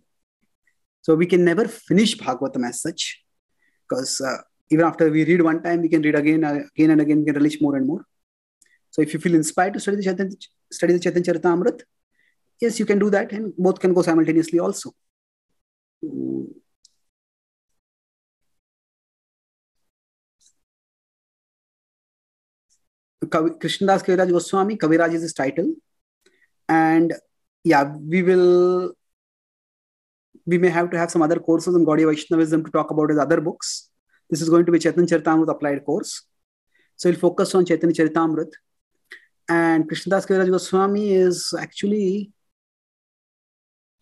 So we can never finish Bhagavatam as such, because even after we read one time, we can read again and again, we can relish more and more. So if you feel inspired to study the Chaitanya Charitamrita, yes, you can do that, and both can go simultaneously also. Krishnadas Kaviraja Goswami, Kaviraj is his title. And yeah, we may have to have some other courses on Gaudiya Vaishnavism to talk about his other books. This is going to be Chaitanya Charitamrita applied course. So we'll focus on Chaitanya Charitamrita. And Krishnadas Kaviraja Goswami is actually,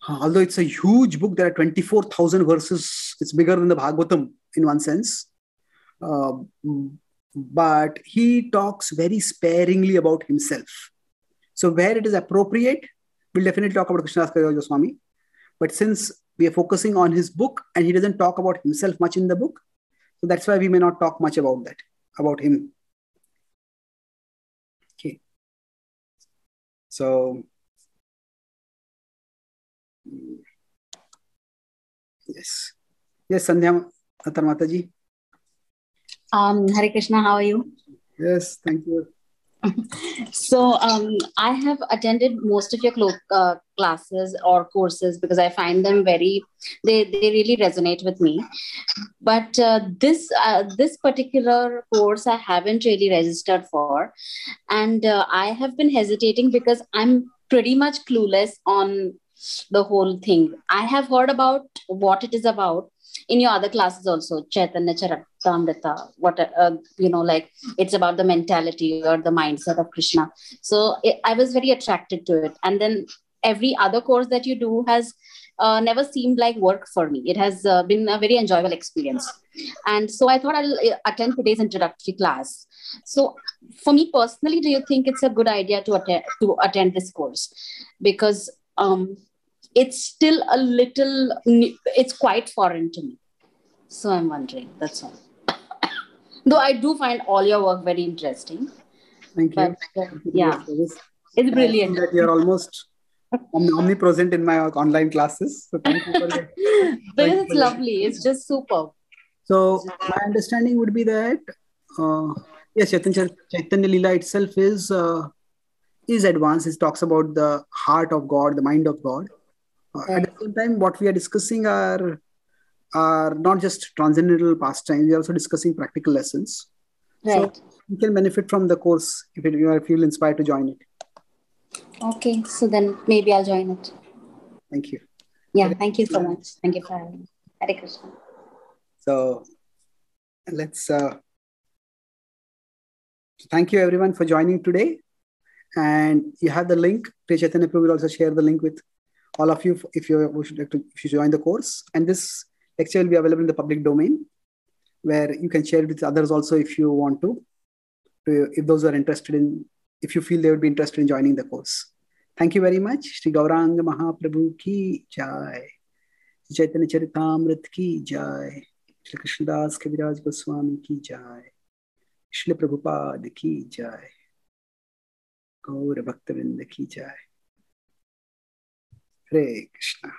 although it's a huge book, there are 24,000 verses. It's bigger than the Bhagavatam in one sense. But he talks very sparingly about himself. So where it is appropriate, we'll definitely talk about Krishnadas Kaviraja Goswami. But since we are focusing on his book and he doesn't talk about himself much in the book, so that's why we may not talk much about that, about him. Okay. So, yes. Yes, Sandhya Mataji. Hare Krishna, how are you? Yes, thank you. So I have attended most of your classes or courses because I find them very, they really resonate with me. But this particular course I haven't really registered for. And I have been hesitating because I'm pretty much clueless on the whole thing. I have heard about what it is about, in your other classes also, Chaitanya Charitamrita, it's about the mentality or the mindset of Krishna. So I was very attracted to it. And then every other course that you do has never seemed like work for me. It has been a very enjoyable experience. And so I thought I'll attend today's introductory class. So for me personally, do you think it's a good idea to attend this course? Because it's still a little, it's quite foreign to me. So I'm wondering, that's all. Though I do find all your work very interesting. Thank you. But, yeah, it's brilliant. You're almost omnipresent in my online classes. So thank you for that. But it's lovely. It's just superb. So my understanding would be that, yes, Chaitanya Leela itself is advanced. It talks about the heart of God, the mind of God. At the same time, what we are discussing are not just transcendental pastimes. We are also discussing practical lessons. Right. So you can benefit from the course if you feel inspired to join it. Okay. So then maybe I'll join it. Thank you. Yeah. Thank you so much. Thank you for having me. Hare Krishna. So let's... thank you everyone for joining today. And you have the link. Chaitanya Prabhu will also share the link with all of you if you join the course. And this lecture will be available in the public domain, where you can share it with others also if you want to, if those are interested in, if you feel they would be interested in joining the course. Thank you very much. Shri Gauranga Mahaprabhu ki jai. Chaitanya Charitamrita ki jai. Shri Krishnadas Kaviraja Goswami ki jai. Srila Prabhupada ki jai. Gaura Bhaktivinoda ki jai. Hare Krishna.